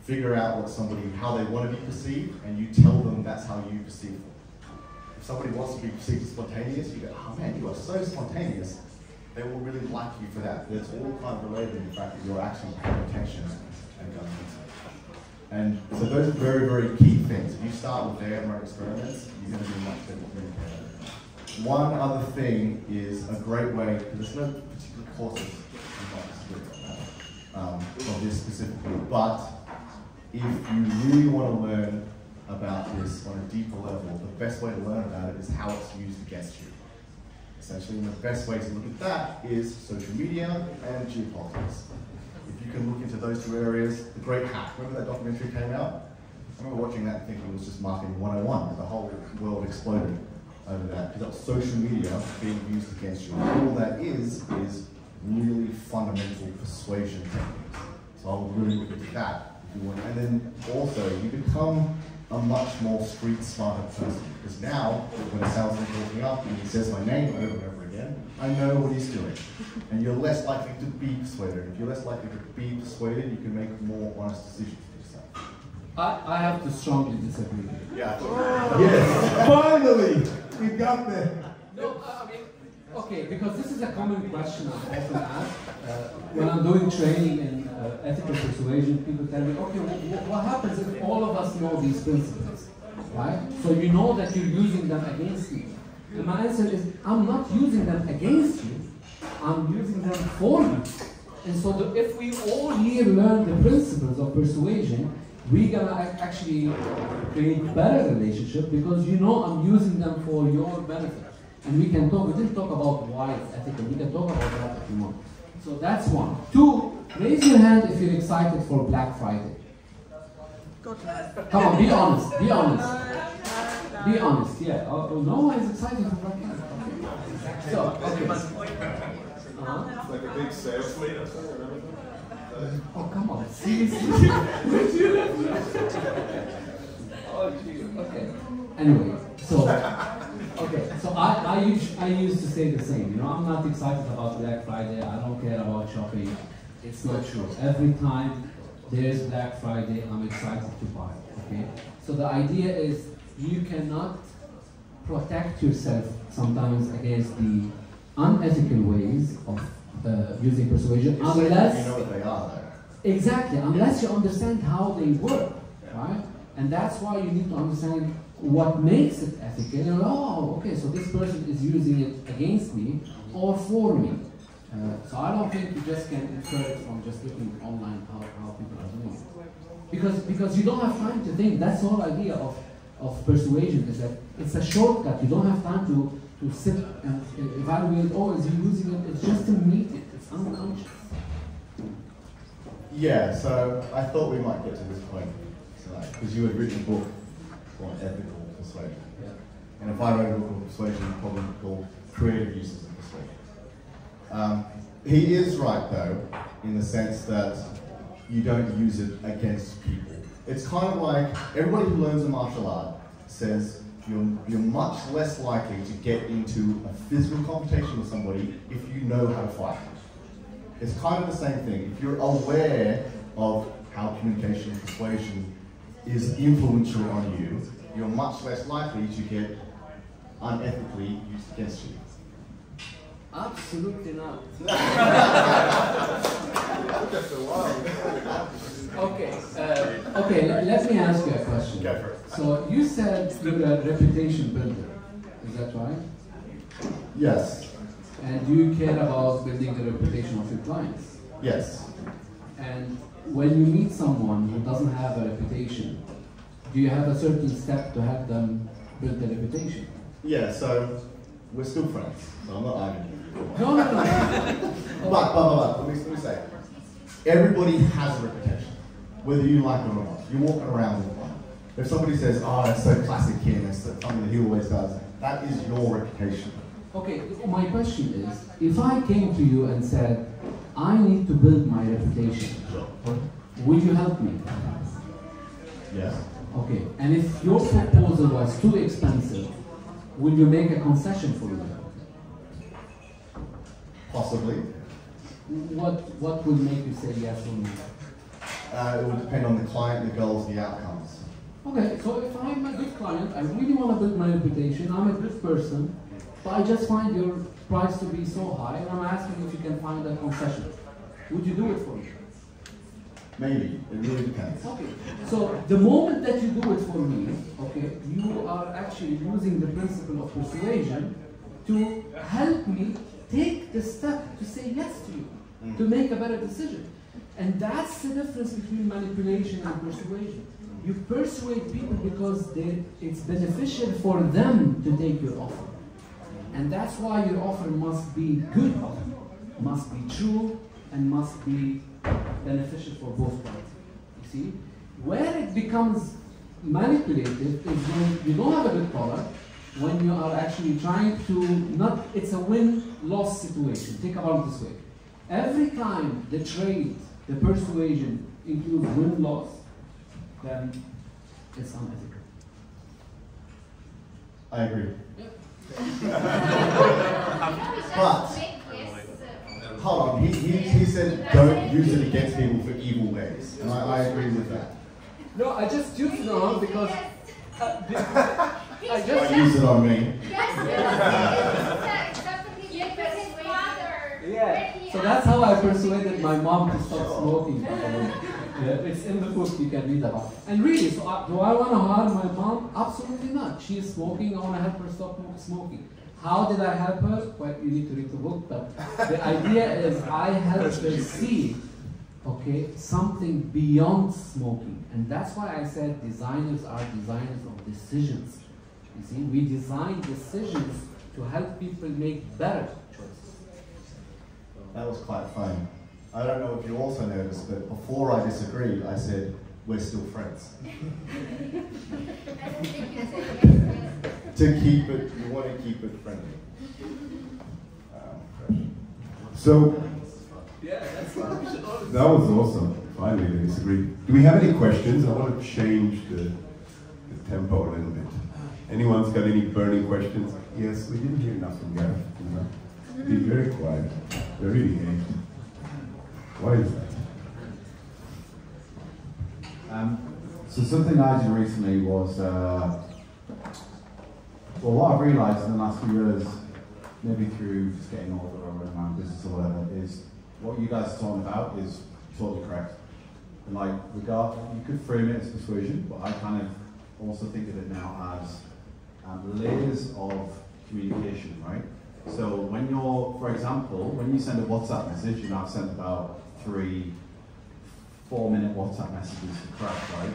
figure out what somebody, how they want to be perceived, and you tell them that's how you perceive them. If somebody wants to be perceived as spontaneous, you go, oh man, you are so spontaneous. They will really like you for that. It's all kind of related in the fact that you're actually paying attention and going into it. And so those are very, very key things. If you start with their more experiments, you're going to be much better communicator. One other thing is a great way, because there's no particular courses um, of this specifically, but if you really want to learn about this on a deeper level, the best way to learn about it is how it's used against you. Essentially, and the best way to look at that is social media and geopolitics. If you can look into those two areas, the great hack. Remember that documentary came out? I remember watching that and thinking it was just marketing one oh one. The whole world exploded over that, because that was social media being used against you. And all that is, is really fundamental persuasion techniques. So I'll really look into that. And then also, you become a much more street smarter person. Because now, when a salesman calls me up and he says my name over and over again, I know what he's doing. And you're less likely to be persuaded. If you're less likely to be persuaded, you can make more honest decisions for yourself. I, I have to strongly disagree. Yeah. Oh. Yes. Finally, we got there. No, I mean, okay, because this is a common question I often ask. Uh, when I'm doing training in uh, ethical persuasion, people tell me, okay, wh what happens if all of us know these principles, right? So you know that you're using them against me. And my answer is, I'm not using them against you, I'm using them for you. And so the, if we all here learn the principles of persuasion, we're going to actually create better relationship, because you know I'm using them for your benefit. And we can talk, we didn't talk about why it's ethical, we can talk about that if you want. So that's one. Two, raise your hand if you're excited for Black Friday. Come on, be honest, be honest. Be honest, yeah. Oh, no one is excited for Black Friday. So, okay. Uh-huh. It's like a big sales leader. Oh, come on, seriously. Oh, geez. Okay. Anyway, so. Okay, so I, I, used, I used to say the same, you know, I'm not excited about Black Friday, I don't care about shopping, it's not true. Every time there's Black Friday, I'm excited to buy, okay? So the idea is you cannot protect yourself sometimes against the unethical ways of uh, using persuasion, unless... You know what they are, though. Exactly, unless you understand how they work, right? And that's why you need to understand what makes it ethical, and oh, okay, so this person is using it against me or for me. Uh, so I don't think you just can infer it from just looking online how, how people are doing it. Because, because you don't have time to think. That's the whole idea of, of persuasion, is that it's a shortcut. You don't have time to, to sit and evaluate, oh, is he using it? It's just immediate, it's unconscious. Yeah, so I thought we might get to this point tonight, because you had written a book on ethical persuasion. Yeah. And if I wrote a book on persuasion, I'd probably call creative uses of persuasion. Um, he is right, though, in the sense that you don't use it against people. It's kind of like everybody who learns a martial art says you're, you're much less likely to get into a physical confrontation with somebody if you know how to fight. It's kind of the same thing. If you're aware of how communication and persuasion is influential on you, you're much less likely to get unethically used against you. Absolutely not. Okay, uh, okay, let, let me ask you a question. Go for it. So you said you're a reputation builder, is that right? Yes. And you care about building the reputation of your clients? Yes. And when you meet someone who doesn't have a reputation, do you have a certain step to help them build their reputation? Yeah, so we're still friends, so I'm not arguing. No, no, no. but, but, but, but, let me, let me say, everybody has a reputation, whether you like it or not. You're walking around with one. If somebody says, ah, oh, that's so classic Ian, that's something that he always does, that is your reputation. Okay, my question is, if I came to you and said, I need to build my reputation, would you help me? Yes. Okay, and if your proposal was too expensive, would you make a concession for me? Possibly. What, what would make you say yes or no? Uh, it would depend on the client, the goals, the outcomes. Okay, so if I'm a good client, I really want to build my reputation, I'm a good person, but I just find your price to be so high, and I'm asking if you can find a concession. Would you do it for me? Maybe, it really depends. Okay, so the moment that you do it for me, okay, you are actually using the principle of persuasion to help me take the step to say yes to you, mm. to make a better decision. And that's the difference between manipulation and persuasion. You persuade people because they, it's beneficial for them to take your offer. And that's why your offer must be good, must be true, and must be beneficial for both parties. You see? Where it becomes manipulative is when you don't have a good product, when you are actually trying to not, it's a win-loss situation. Think about it this way. Every time the trade, the persuasion includes win-loss, then it's unethical. I agree. Yep. But, hold on, he, he, he said don't use it against people for evil ways, and I, I agree with that. No, I just used it on because... Uh, because I just I use it on me. Yes, yeah, so that's how I persuaded my mom to stop smoking, by the way. Yeah, it's in the book, you can read about it. And really, so I, do I want to harm my mom? Absolutely not. She is smoking, I want to help her stop smoking. How did I help her? Well, you need to read the book, but the idea is I helped her see, okay, something beyond smoking. And that's why I said designers are designers of decisions. You see, we design decisions to help people make better choices. That was quite fun. I don't know if you also noticed, but before I disagreed, I said, we're still friends. To keep it, you want to keep it friendly. Um, so, yeah, that's that was awesome. Finally, we disagreed. Do we have any questions? I want to change the, the tempo a little bit. Anyone's got any burning questions? Yes, we didn't hear enough from Gareth. No. Be very quiet. They're really hate. Why is that? Um, so something I did recently was, uh, well, what I've realised in the last few years, maybe through just getting older or running my own business or whatever, is what you guys are talking about is totally correct. And like, regard, you could frame it as persuasion, but I kind of also think of it now as um, layers of communication, right? So when you're, for example, when you send a WhatsApp message, and I've sent about three, four minute WhatsApp messages to Crash, right?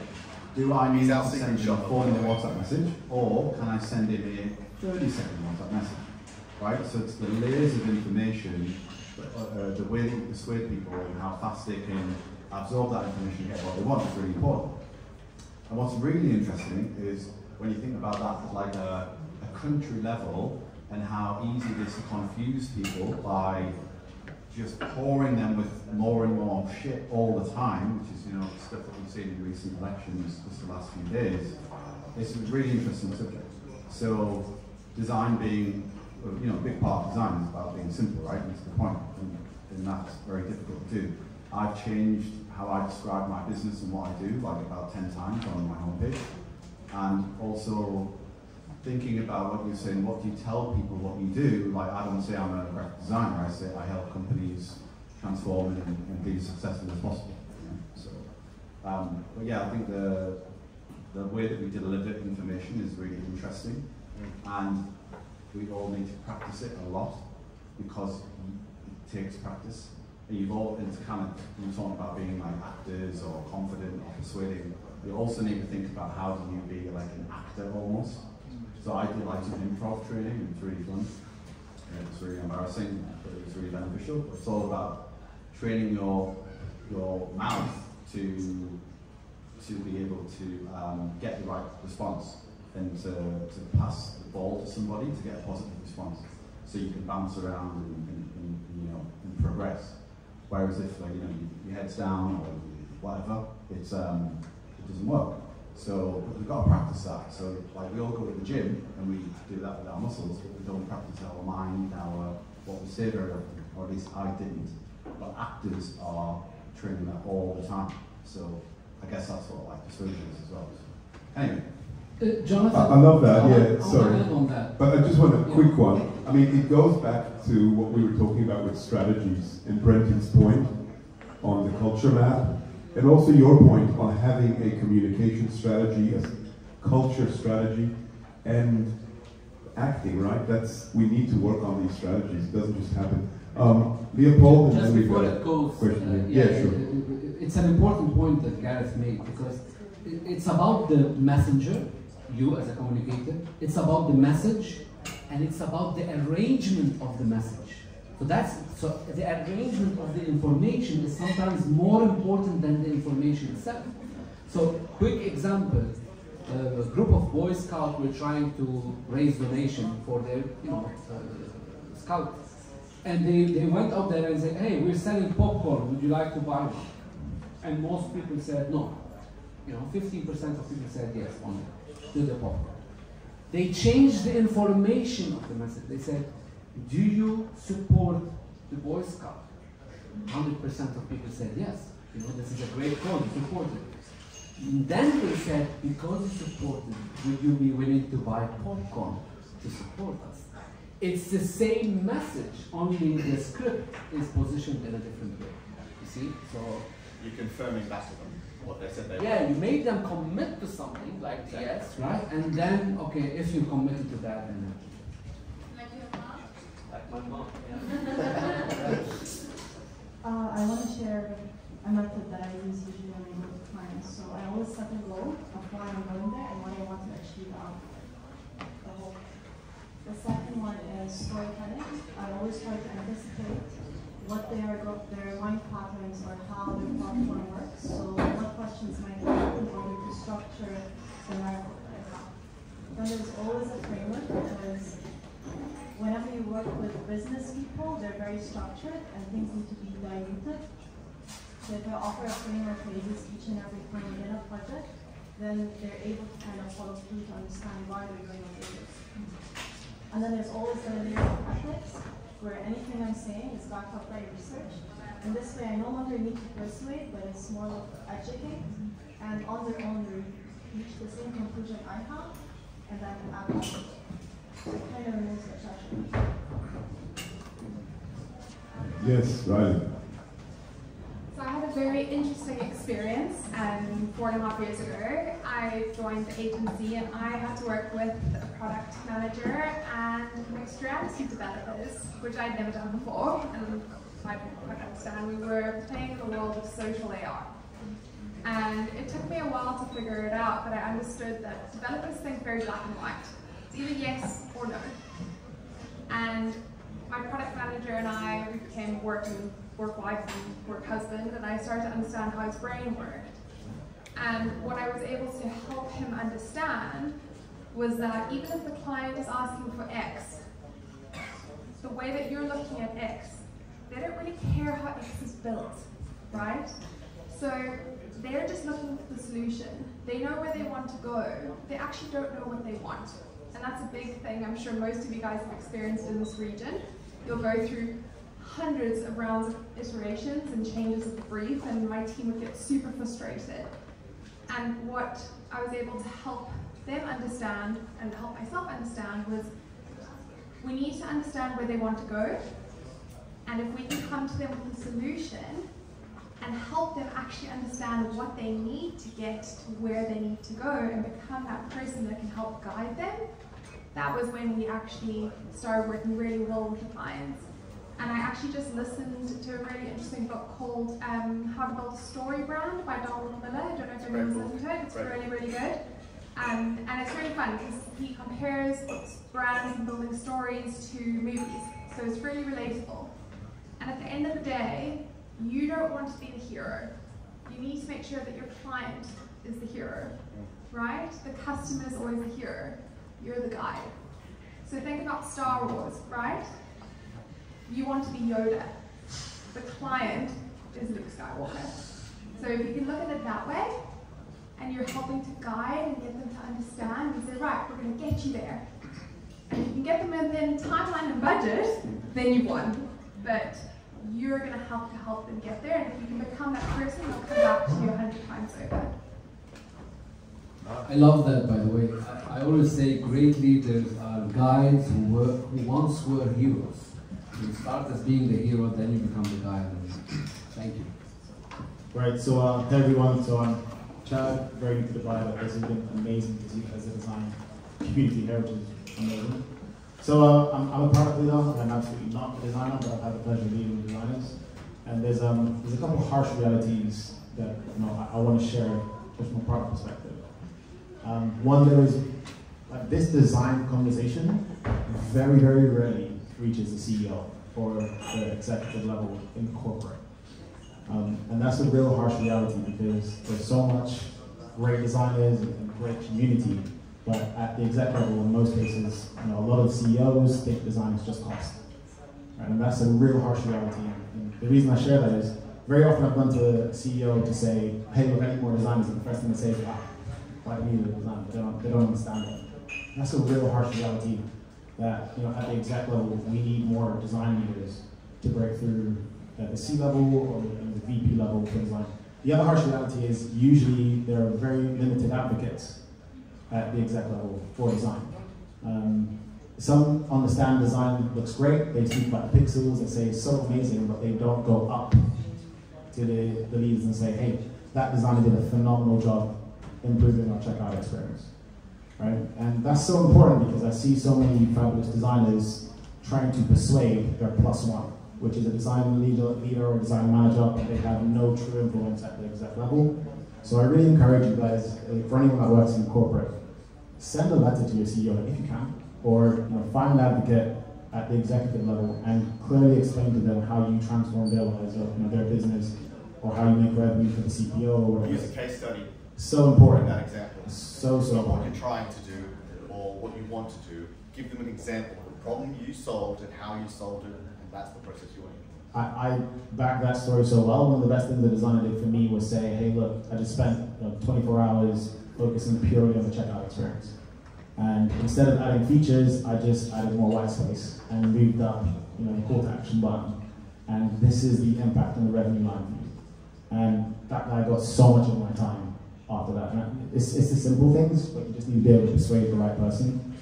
Do I need to send him a four minute WhatsApp message, or can I send him a thirty second WhatsApp message, right? So it's the layers of information, uh, the way that you persuade people and how fast they can absorb that information and get what they want is really important. And what's really interesting is when you think about that at like a, a country level, and how easy it is to confuse people by just pouring them with more and more shit all the time, which is, you know, stuff that we've seen in recent elections just the last few days. It's a really interesting subject. So design being, you know, a big part of design is about being simple, right? That's the point, and, and that's very difficult to do. I've changed how I describe my business and what I do, like about ten times on my homepage, and also thinking about what you're saying, what do you tell people what you do? Like, I don't say I'm a graphic designer, I say I help companies transform and, and be as successful as possible. You know? So, um, but yeah, I think the, the way that we deliver information is really interesting, and we all need to practice it a lot because it takes practice. And you've all, it's kind of, you're talking about being like actors or confident or persuading. You also need to think about how do you be like an actor almost. So I did like some improv training, and it's really fun. It was really embarrassing, but it was really beneficial. It's all about training your your mouth to to be able to um, get the right response and to, to pass the ball to somebody to get a positive response. So you can bounce around and, and, and, and you know and progress. Whereas if like, you know your head's down or whatever, it's um, it doesn't work. So but we've got to practice that. So like we all go to the gym and we do that with our muscles, but we don't practice our mind, our what we say very often, or at least I didn't. But actors are training that all the time. So I guess that's what I like persuasion is as well. So, anyway. Uh, Jonathan, I, I love that, Jonathan, yeah, sorry. But I just want a quick one. I mean, it goes back to what we were talking about with strategies and Brenton's point on the culture map, and also your point on having a communication strategy, a culture strategy, and acting, right? That's, we need to work on these strategies. It doesn't just happen. Um, Leopold, and just then before it goes, question. Uh, yeah, yeah, sure. It, it, it's an important point that Gareth made, because it, it's about the messenger, you as a communicator, it's about the message, and it's about the arrangement of the message. So that's so the arrangement of the information is sometimes more important than the information itself. So quick example, uh, a group of Boy Scouts were trying to raise donation for their you know uh, scout, and they, they went out there and said, hey, we're selling popcorn, would you like to buy one? And most people said no. You know, fifteen percent of people said yes only to the popcorn. They changed the information of the message. They said, do you support the Boy Scout? one hundred percent of people said yes. You know, this is a great cause, you support it. And then they said, because you support it, would you be willing to buy popcorn to support us? It's the same message, only the script is positioned in a different way. You see? So you're confirming back to them what they said they yeah, were. Yeah, you made them commit to something like exactly. Yes, right? And then, okay, if you committed to that, then. Like your mom? Like my mom, yeah. uh, I want to share a method that I use usually when I work with clients. So I always set a goal of why I'm going there and what I want to achieve out of the whole. The second one is storytelling. I always try to anticipate what their, their mind patterns or how their platform works. So what questions might happen in order to structure the narrative that I have. Then there's always a framework, because whenever you work with business people, they're very structured and things need to be diluted. So if I offer a framework that uses each and every point in a project, then they're able to kind of follow through to understand why they're doing all this. And then there's always a layer of ethics, where anything I'm saying is backed up by research. And this way I no longer need to persuade, but it's more of educate. And on their own, they reach the same conclusion I have, and then add that. So it kind of removes the pressure. Yes, right. So I had a very interesting experience, and four and a half years ago, I joined the agency, and I had to work with a product manager and strategy developers, which I'd never done before, and I couldn't understand. We were playing in the world of social A R. And it took me a while to figure it out, but I understood that developers think very black and white. It's either yes or no. And my product manager and I became work and work wife and work husband, and I started to understand how his brain worked. And what I was able to help him understand was that even if the client is asking for X, the way that you're looking at X, they don't really care how X is built, right? So they're just looking for the solution. They know where they want to go. They actually don't know what they want. And that's a big thing. I'm sure most of you guys have experienced in this region. You'll go through hundreds of rounds of iterations and changes of the brief, and my team would get super frustrated. And what I was able to help them understand and help myself understand was, we need to understand where they want to go, and if we can come to them with a solution and help them actually understand what they need to get to where they need to go and become that person that can help guide them, that was when we actually started working really well with the clients. And I actually just listened to a really interesting book called um, How to Build a Story Brand by Donald Miller. I don't know if anyone's listened to it, it's really, really good. Um, and it's really fun because he compares brands and building stories to movies, so it's really relatable. And at the end of the day, you don't want to be the hero. You need to make sure that your client is the hearer, right? The customer is always the hero. You're the guide. So think about Star Wars, right? You want to be Yoda. The client is Luke Skywalker. So if you can look at it that way, and you're helping to guide and get them to understand, and say, right, we're going to get you there. And if you can get them within timeline and budget, then you've won. But you're going to help to help them get there, and if you can become that person, they'll come back to you a hundred times over. I love that, by the way. I, I always say great leaders are guides who were, who once were heroes. You start as being the hero, then you become the guide. Thank you. Right, so uh, hey everyone, so I'm Chad, very new to Dubai, but this has been amazing to see as a design community here, which is amazing. So uh, I'm, I'm a product leader, and I'm absolutely not a designer, but I've had the pleasure of leading designers. And there's, um, there's a couple of harsh realities that you know, I, I want to share just from a product perspective. Um, one that is, like, this design conversation very, very rarely reaches the C E O or the executive level in corporate. Um, and that's a real harsh reality because there's so much great designers and great community, but at the exec level, in most cases, you know, a lot of C E Os think design is just cost. Right? And that's a real harsh reality. And the reason I share that is very often I've gone to a C E O to say, hey, look, I need more designers, and the first thing they say is, wow, I need a designer. They don't, they don't understand it. And that's a real harsh reality that, you know, at the exec level, we need more design leaders to break through at the C level or the V P level for design. The other harsh reality is usually there are very limited advocates at the exec level for design. Um, some understand design looks great, they speak about pixels and say it's so amazing, but they don't go up to the, the leaders and say, hey, that designer did a phenomenal job improving our checkout experience. Right? And that's so important because I see so many fabulous designers trying to persuade their plus one, which is a design leader, leader or design manager, but they have no true influence at the exec level. So I really encourage you guys, if anyone that works in corporate, send a letter to your C E O if you can, or you know, find an advocate at the executive level and clearly explain to them how you transform their lives or you know, their business, or how you make revenue for the C P O. Or use a case study. So important. That example. So, so important. What you're trying to do or what you want to do, give them an example of the problem you solved and how you solved it. That's the process you want. I, I back that story so well. One of the best things the designer did for me was say, hey, look, I just spent you know, twenty-four hours focusing purely on the checkout experience. And instead of adding features, I just added more white space and moved up you know, the call to action button. And this is the impact on the revenue line. And that guy got so much of my time after that. And it's, it's the simple things, but you just need to be able to persuade the right person.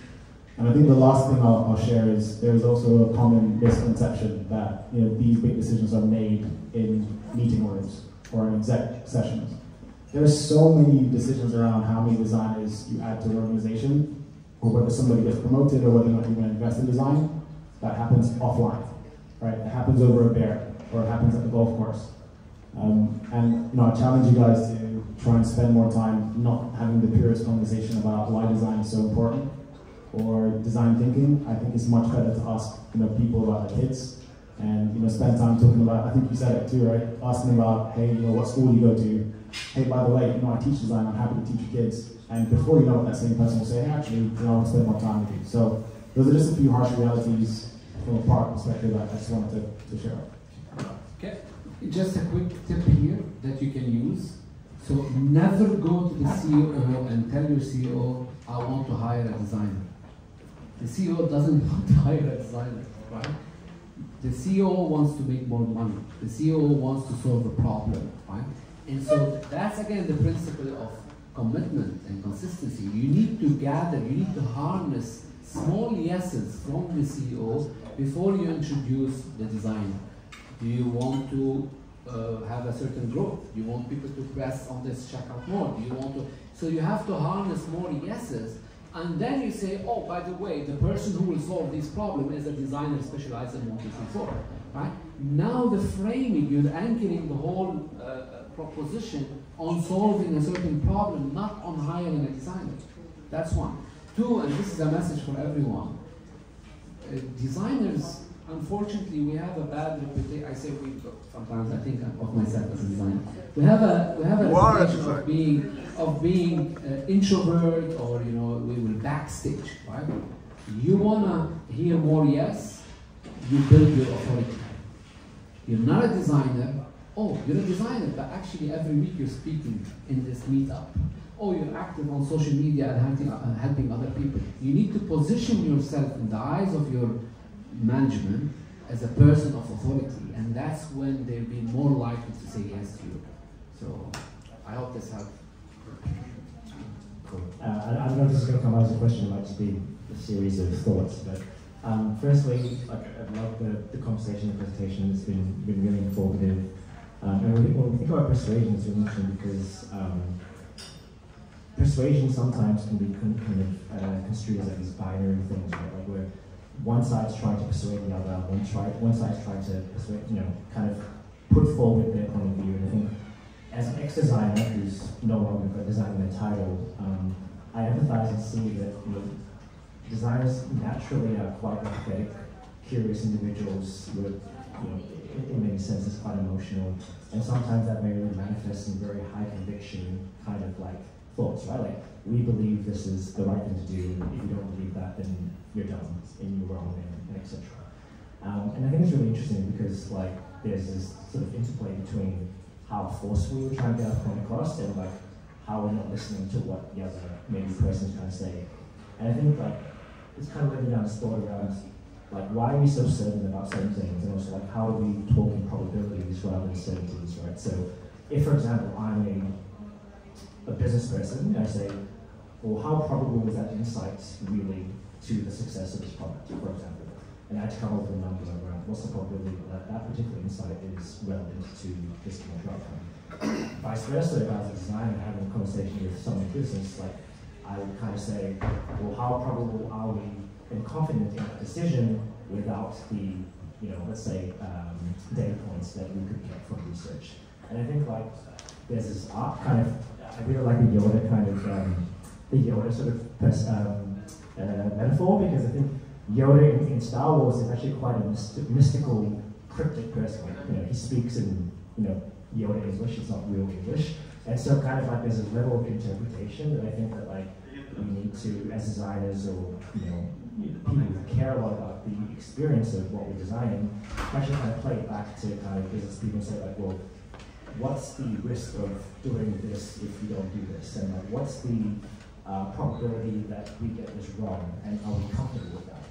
And I think the last thing I'll, I'll share is there is also a common misconception that you know, these big decisions are made in meeting rooms or in exec sessions. There are so many decisions around how many designers you add to an organization, or whether somebody gets promoted, or whether or not you're going to invest in design. That happens offline, right? It happens over a beer, or it happens at the golf course. Um, and you know, I challenge you guys to try and spend more time not having the purest conversation about why design is so important, or design thinking. I think it's much better to ask you know, people about their kids and you know, spend time talking about, I think you said it too, right? Asking about, hey, you know, what school do you go to? Hey, by the way, you know, I teach design, I'm happy to teach your kids. And before you know it, that same person will say, hey, actually, you know, I want to spend more time with you. So those are just a few harsh realities from a product perspective that I just wanted to, to share. Okay, just a quick tip here that you can use. So never go to the C E O and tell your C E O, I want to hire a designer. The C E O doesn't want to hire a designer, right? The C E O wants to make more money. The C E O wants to solve a problem, right? And so that's again the principle of commitment and consistency. You need to gather, you need to harness small yeses from the C E O before you introduce the designer. Do you want to uh, have a certain growth? Do you want people to press on this checkout more? Do you want to? So you have to harness more yeses. And then you say, oh, by the way, the person who will solve this problem is a designer specialized in what you solve, right? Now the framing, you're anchoring the whole uh, proposition on solving a certain problem, not on hiring a designer. That's one. Two, and this is a message for everyone, uh, designers unfortunately, we have a bad reputation. I say we, sometimes I think of myself as a designer. We have a we have a reputation of being of being uh, introvert, or you know, we will backstage, right? You wanna hear more yes, you build your authority. You're not a designer. Oh, you're a designer, but actually every week you're speaking in this meetup. Oh, you're active on social media and helping, uh, helping other people. You need to position yourself in the eyes of your management as a person of authority, and that's when they'll be more likely to say yes to you. So I hope this helps. Cool. Uh, I, I don't know if this is going to come out as a question, like just be a series of thoughts, but um, firstly, like, I've loved the, the conversation and presentation. It's been, been really informative. Um, and when we, when we think about persuasion, it's really interesting because um, persuasion sometimes can be kind of uh, construed as like these binary things, right? Like where one side's trying to persuade the other, one, try, one side's trying to persuade, you know, kind of put forward their point of view. And I think as an ex-designer who's no longer got design in their title, um, I empathize and see that, you know, designers naturally are quite empathetic, curious individuals with, you know, in many senses quite emotional, and sometimes that may really manifest in very high conviction kind of like thoughts, right? Like, we believe this is the right thing to do, and if you don't believe that, then you're dumb, and you're wrong, and, and et cetera. Um, and I think it's really interesting because, like, there's this sort of interplay between how forcefully we're trying to get our point across and, like, how we're not listening to what the other maybe person's trying to say. And I think, like, it's kind of led me down this thought around, like, why are we so certain about certain things, and also, like, how are we talking probabilities rather than certainties, right? So, if, for example, I'm a, a business person, and I say, well, how probable is that insight really to the success of this product, for example? And I had to come up with a number around what's the probability that that particular insight is relevant to this commercial outcome. Vice versa, if I was a designer having a conversation with someone in business, like, I would kind of say, well, how probable are we and confident in that decision without the, you know, let's say, um, data points that we could get from research. And I think, like, there's this art kind of, I really like the Yoda kind of, um, the Yoda sort of pers um, uh, metaphor, because I think Yoda in, in Star Wars is actually quite a myst mystical, cryptic person. You know, he speaks in, you know, Yoda English, it's not real English. And so kind of like there's a level of interpretation that I think that, like, we need to, as designers or, you know, people who care a lot about the experience of what we're designing, actually kind of play it back to kind of business people and say, like, well, what's the risk of doing this if you don't do this? And, like, what's the uh, probability that we get this wrong? And are we comfortable with that?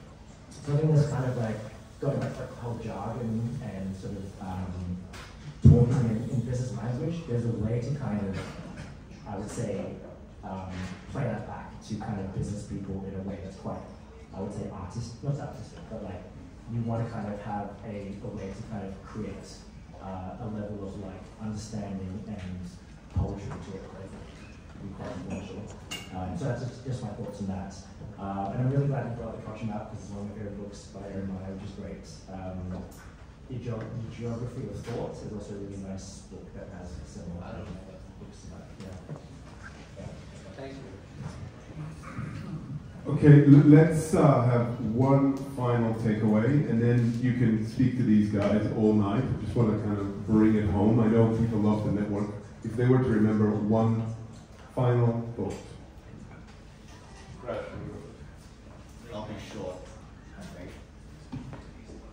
So I think that's kind of like going back to the whole jargon and sort of um, talking in, in business language, there's a way to kind of, I would say, um, play that back to kind of business people in a way that's quite, I would say, artistic, not artistic, but like you want to kind of have a, a way to kind of create uh, a level of like understanding and poetry to it, like, be quite influential. Um, so that's just, just my thoughts on that. Uh, and I'm really glad you brought the Culture Map because it's one of my favorite books by Erin Meyer, which is great. Um, the, ge the Geography of Thoughts is also a really nice book that has similar uh, books about it. Yeah. Yeah. Thank you. Okay, let's uh, have one final takeaway, and then you can speak to these guys all night. I just want to kind of bring it home. I know people love the network. If they were to remember one final thought. I'll be short, I think.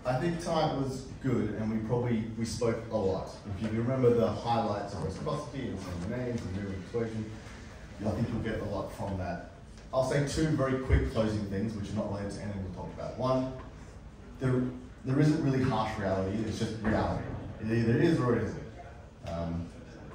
I think tonight was good, and we probably, we spoke a lot. If you remember the highlights of reciprocity and some names and moving persuasion, I think you'll get a lot from that. I'll say two very quick closing things, which are not related to anything we'll talk about. One, there, there isn't really harsh reality, it's just reality. It either is or it isn't. Um,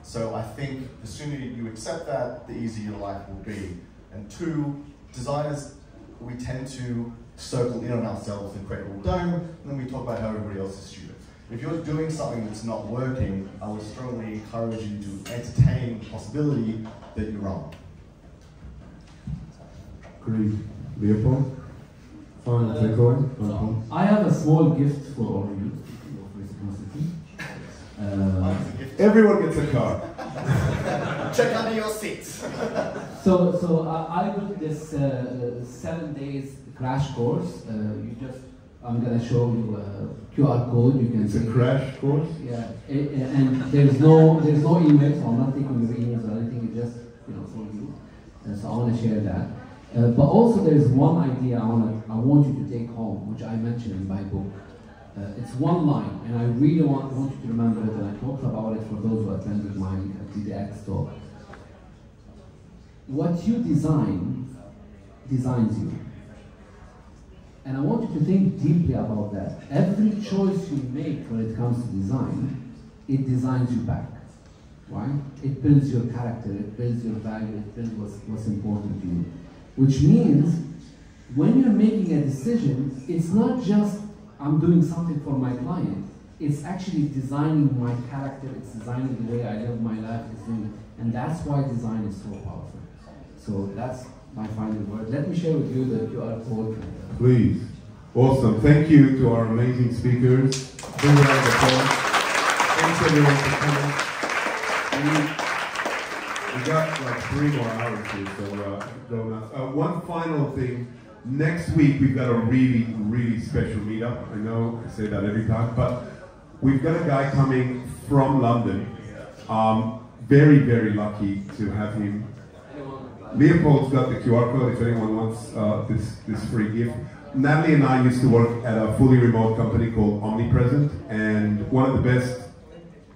so I think the sooner you accept that, the easier your life will be. And two, designers, we tend to circle in on ourselves and create a little dome, and then we talk about how everybody else is stupid. If you're doing something that's not working, I would strongly encourage you to entertain the possibility that you're wrong. Great. Leopold? Final uh, takeaway? So I have a small gift for all of you. Uh, Everyone gets a car. Check under your seats. so so uh, I built this uh, seven days crash course. Uh, you just I'm going to show you a Q R code. You can it's see a crash it. course. Yeah, it, and there's no there's no emails. So I'm not taking your emails or anything. It's just you know for you. And so I want to share that. Uh, but also there's one idea I want I want you to take home, which I mentioned in my book. Uh, it's one line, and I really want want you to remember it. And I talked about it for those who attended my D D X talk. What you design designs you. And I want you to think deeply about that. Every choice you make when it comes to design, it designs you back, right? It builds your character, it builds your value, it builds what's, what's important to you. Which means, when you're making a decision, it's not just, I'm doing something for my client. It's actually designing my character, it's designing the way I live my life, and that's why design is so powerful. So that's my final word. Let me share with you the Q R code. Please. Awesome. Thank you to our amazing speakers. Bring round of applause. Thanks everyone for coming. We, we got like three more hours here, so uh, don't ask. Uh, one final thing. Next week we've got a really, really special meetup. I know I say that every time, but we've got a guy coming from London. Um, very, very lucky to have him. Leopold's got the Q R code if anyone wants uh, this, this free gift. Nathalie and I used to work at a fully remote company called Omnipresent, and one of the best,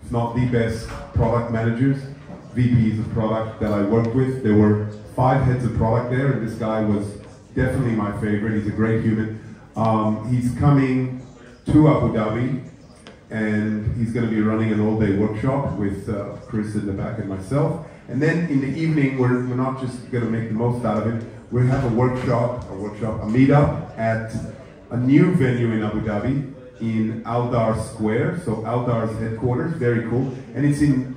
if not the best, product managers, V Ps of product that I worked with. There were five heads of product there, and this guy was definitely my favorite. He's a great human. Um, he's coming to Abu Dhabi, and he's going to be running an all-day workshop with uh, Chris in the back and myself. And then in the evening, we're, we're not just going to make the most out of it, we'll have a workshop, a workshop, a meetup at a new venue in Abu Dhabi, in Aldar Square, so Aldar's headquarters, very cool. And it's in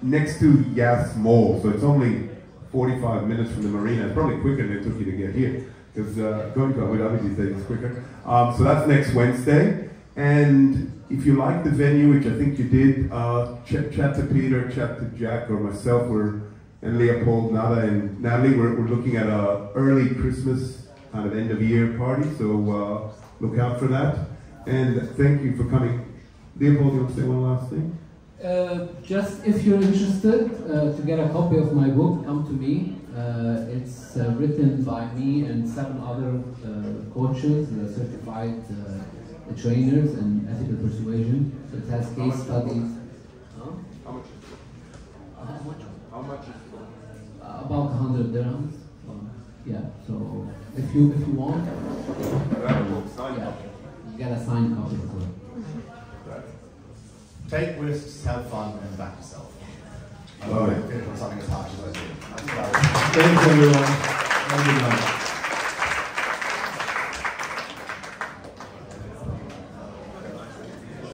next to Yas Mall, so it's only forty-five minutes from the marina. It's probably quicker than it took you to get here, because uh, going to Abu Dhabi these days is quicker. Um, so that's next Wednesday. And if you like the venue, which I think you did, uh, ch chat to Peter, chat to Jack, or myself, we're, and Leopold, Nada, and Nathalie, we're, we're looking at an early Christmas kind of end-of-year party, so uh, look out for that. And thank you for coming. Leopold, you want to say one last thing? Uh, just if you're interested uh, to get a copy of my book, come to me. Uh, it's uh, written by me and seven other uh, coaches, uh, certified uh, The trainers and ethical persuasion. So it has case studies. Huh? How much? Uh, how much? How much is it? Uh, about one hundred dirhams. Um, yeah. So if you if you want, yeah, you gotta sign copy as well. Right. Take risks, have fun, and back yourself. I love it. Something as harsh as I do. Thanks everyone. Thank you.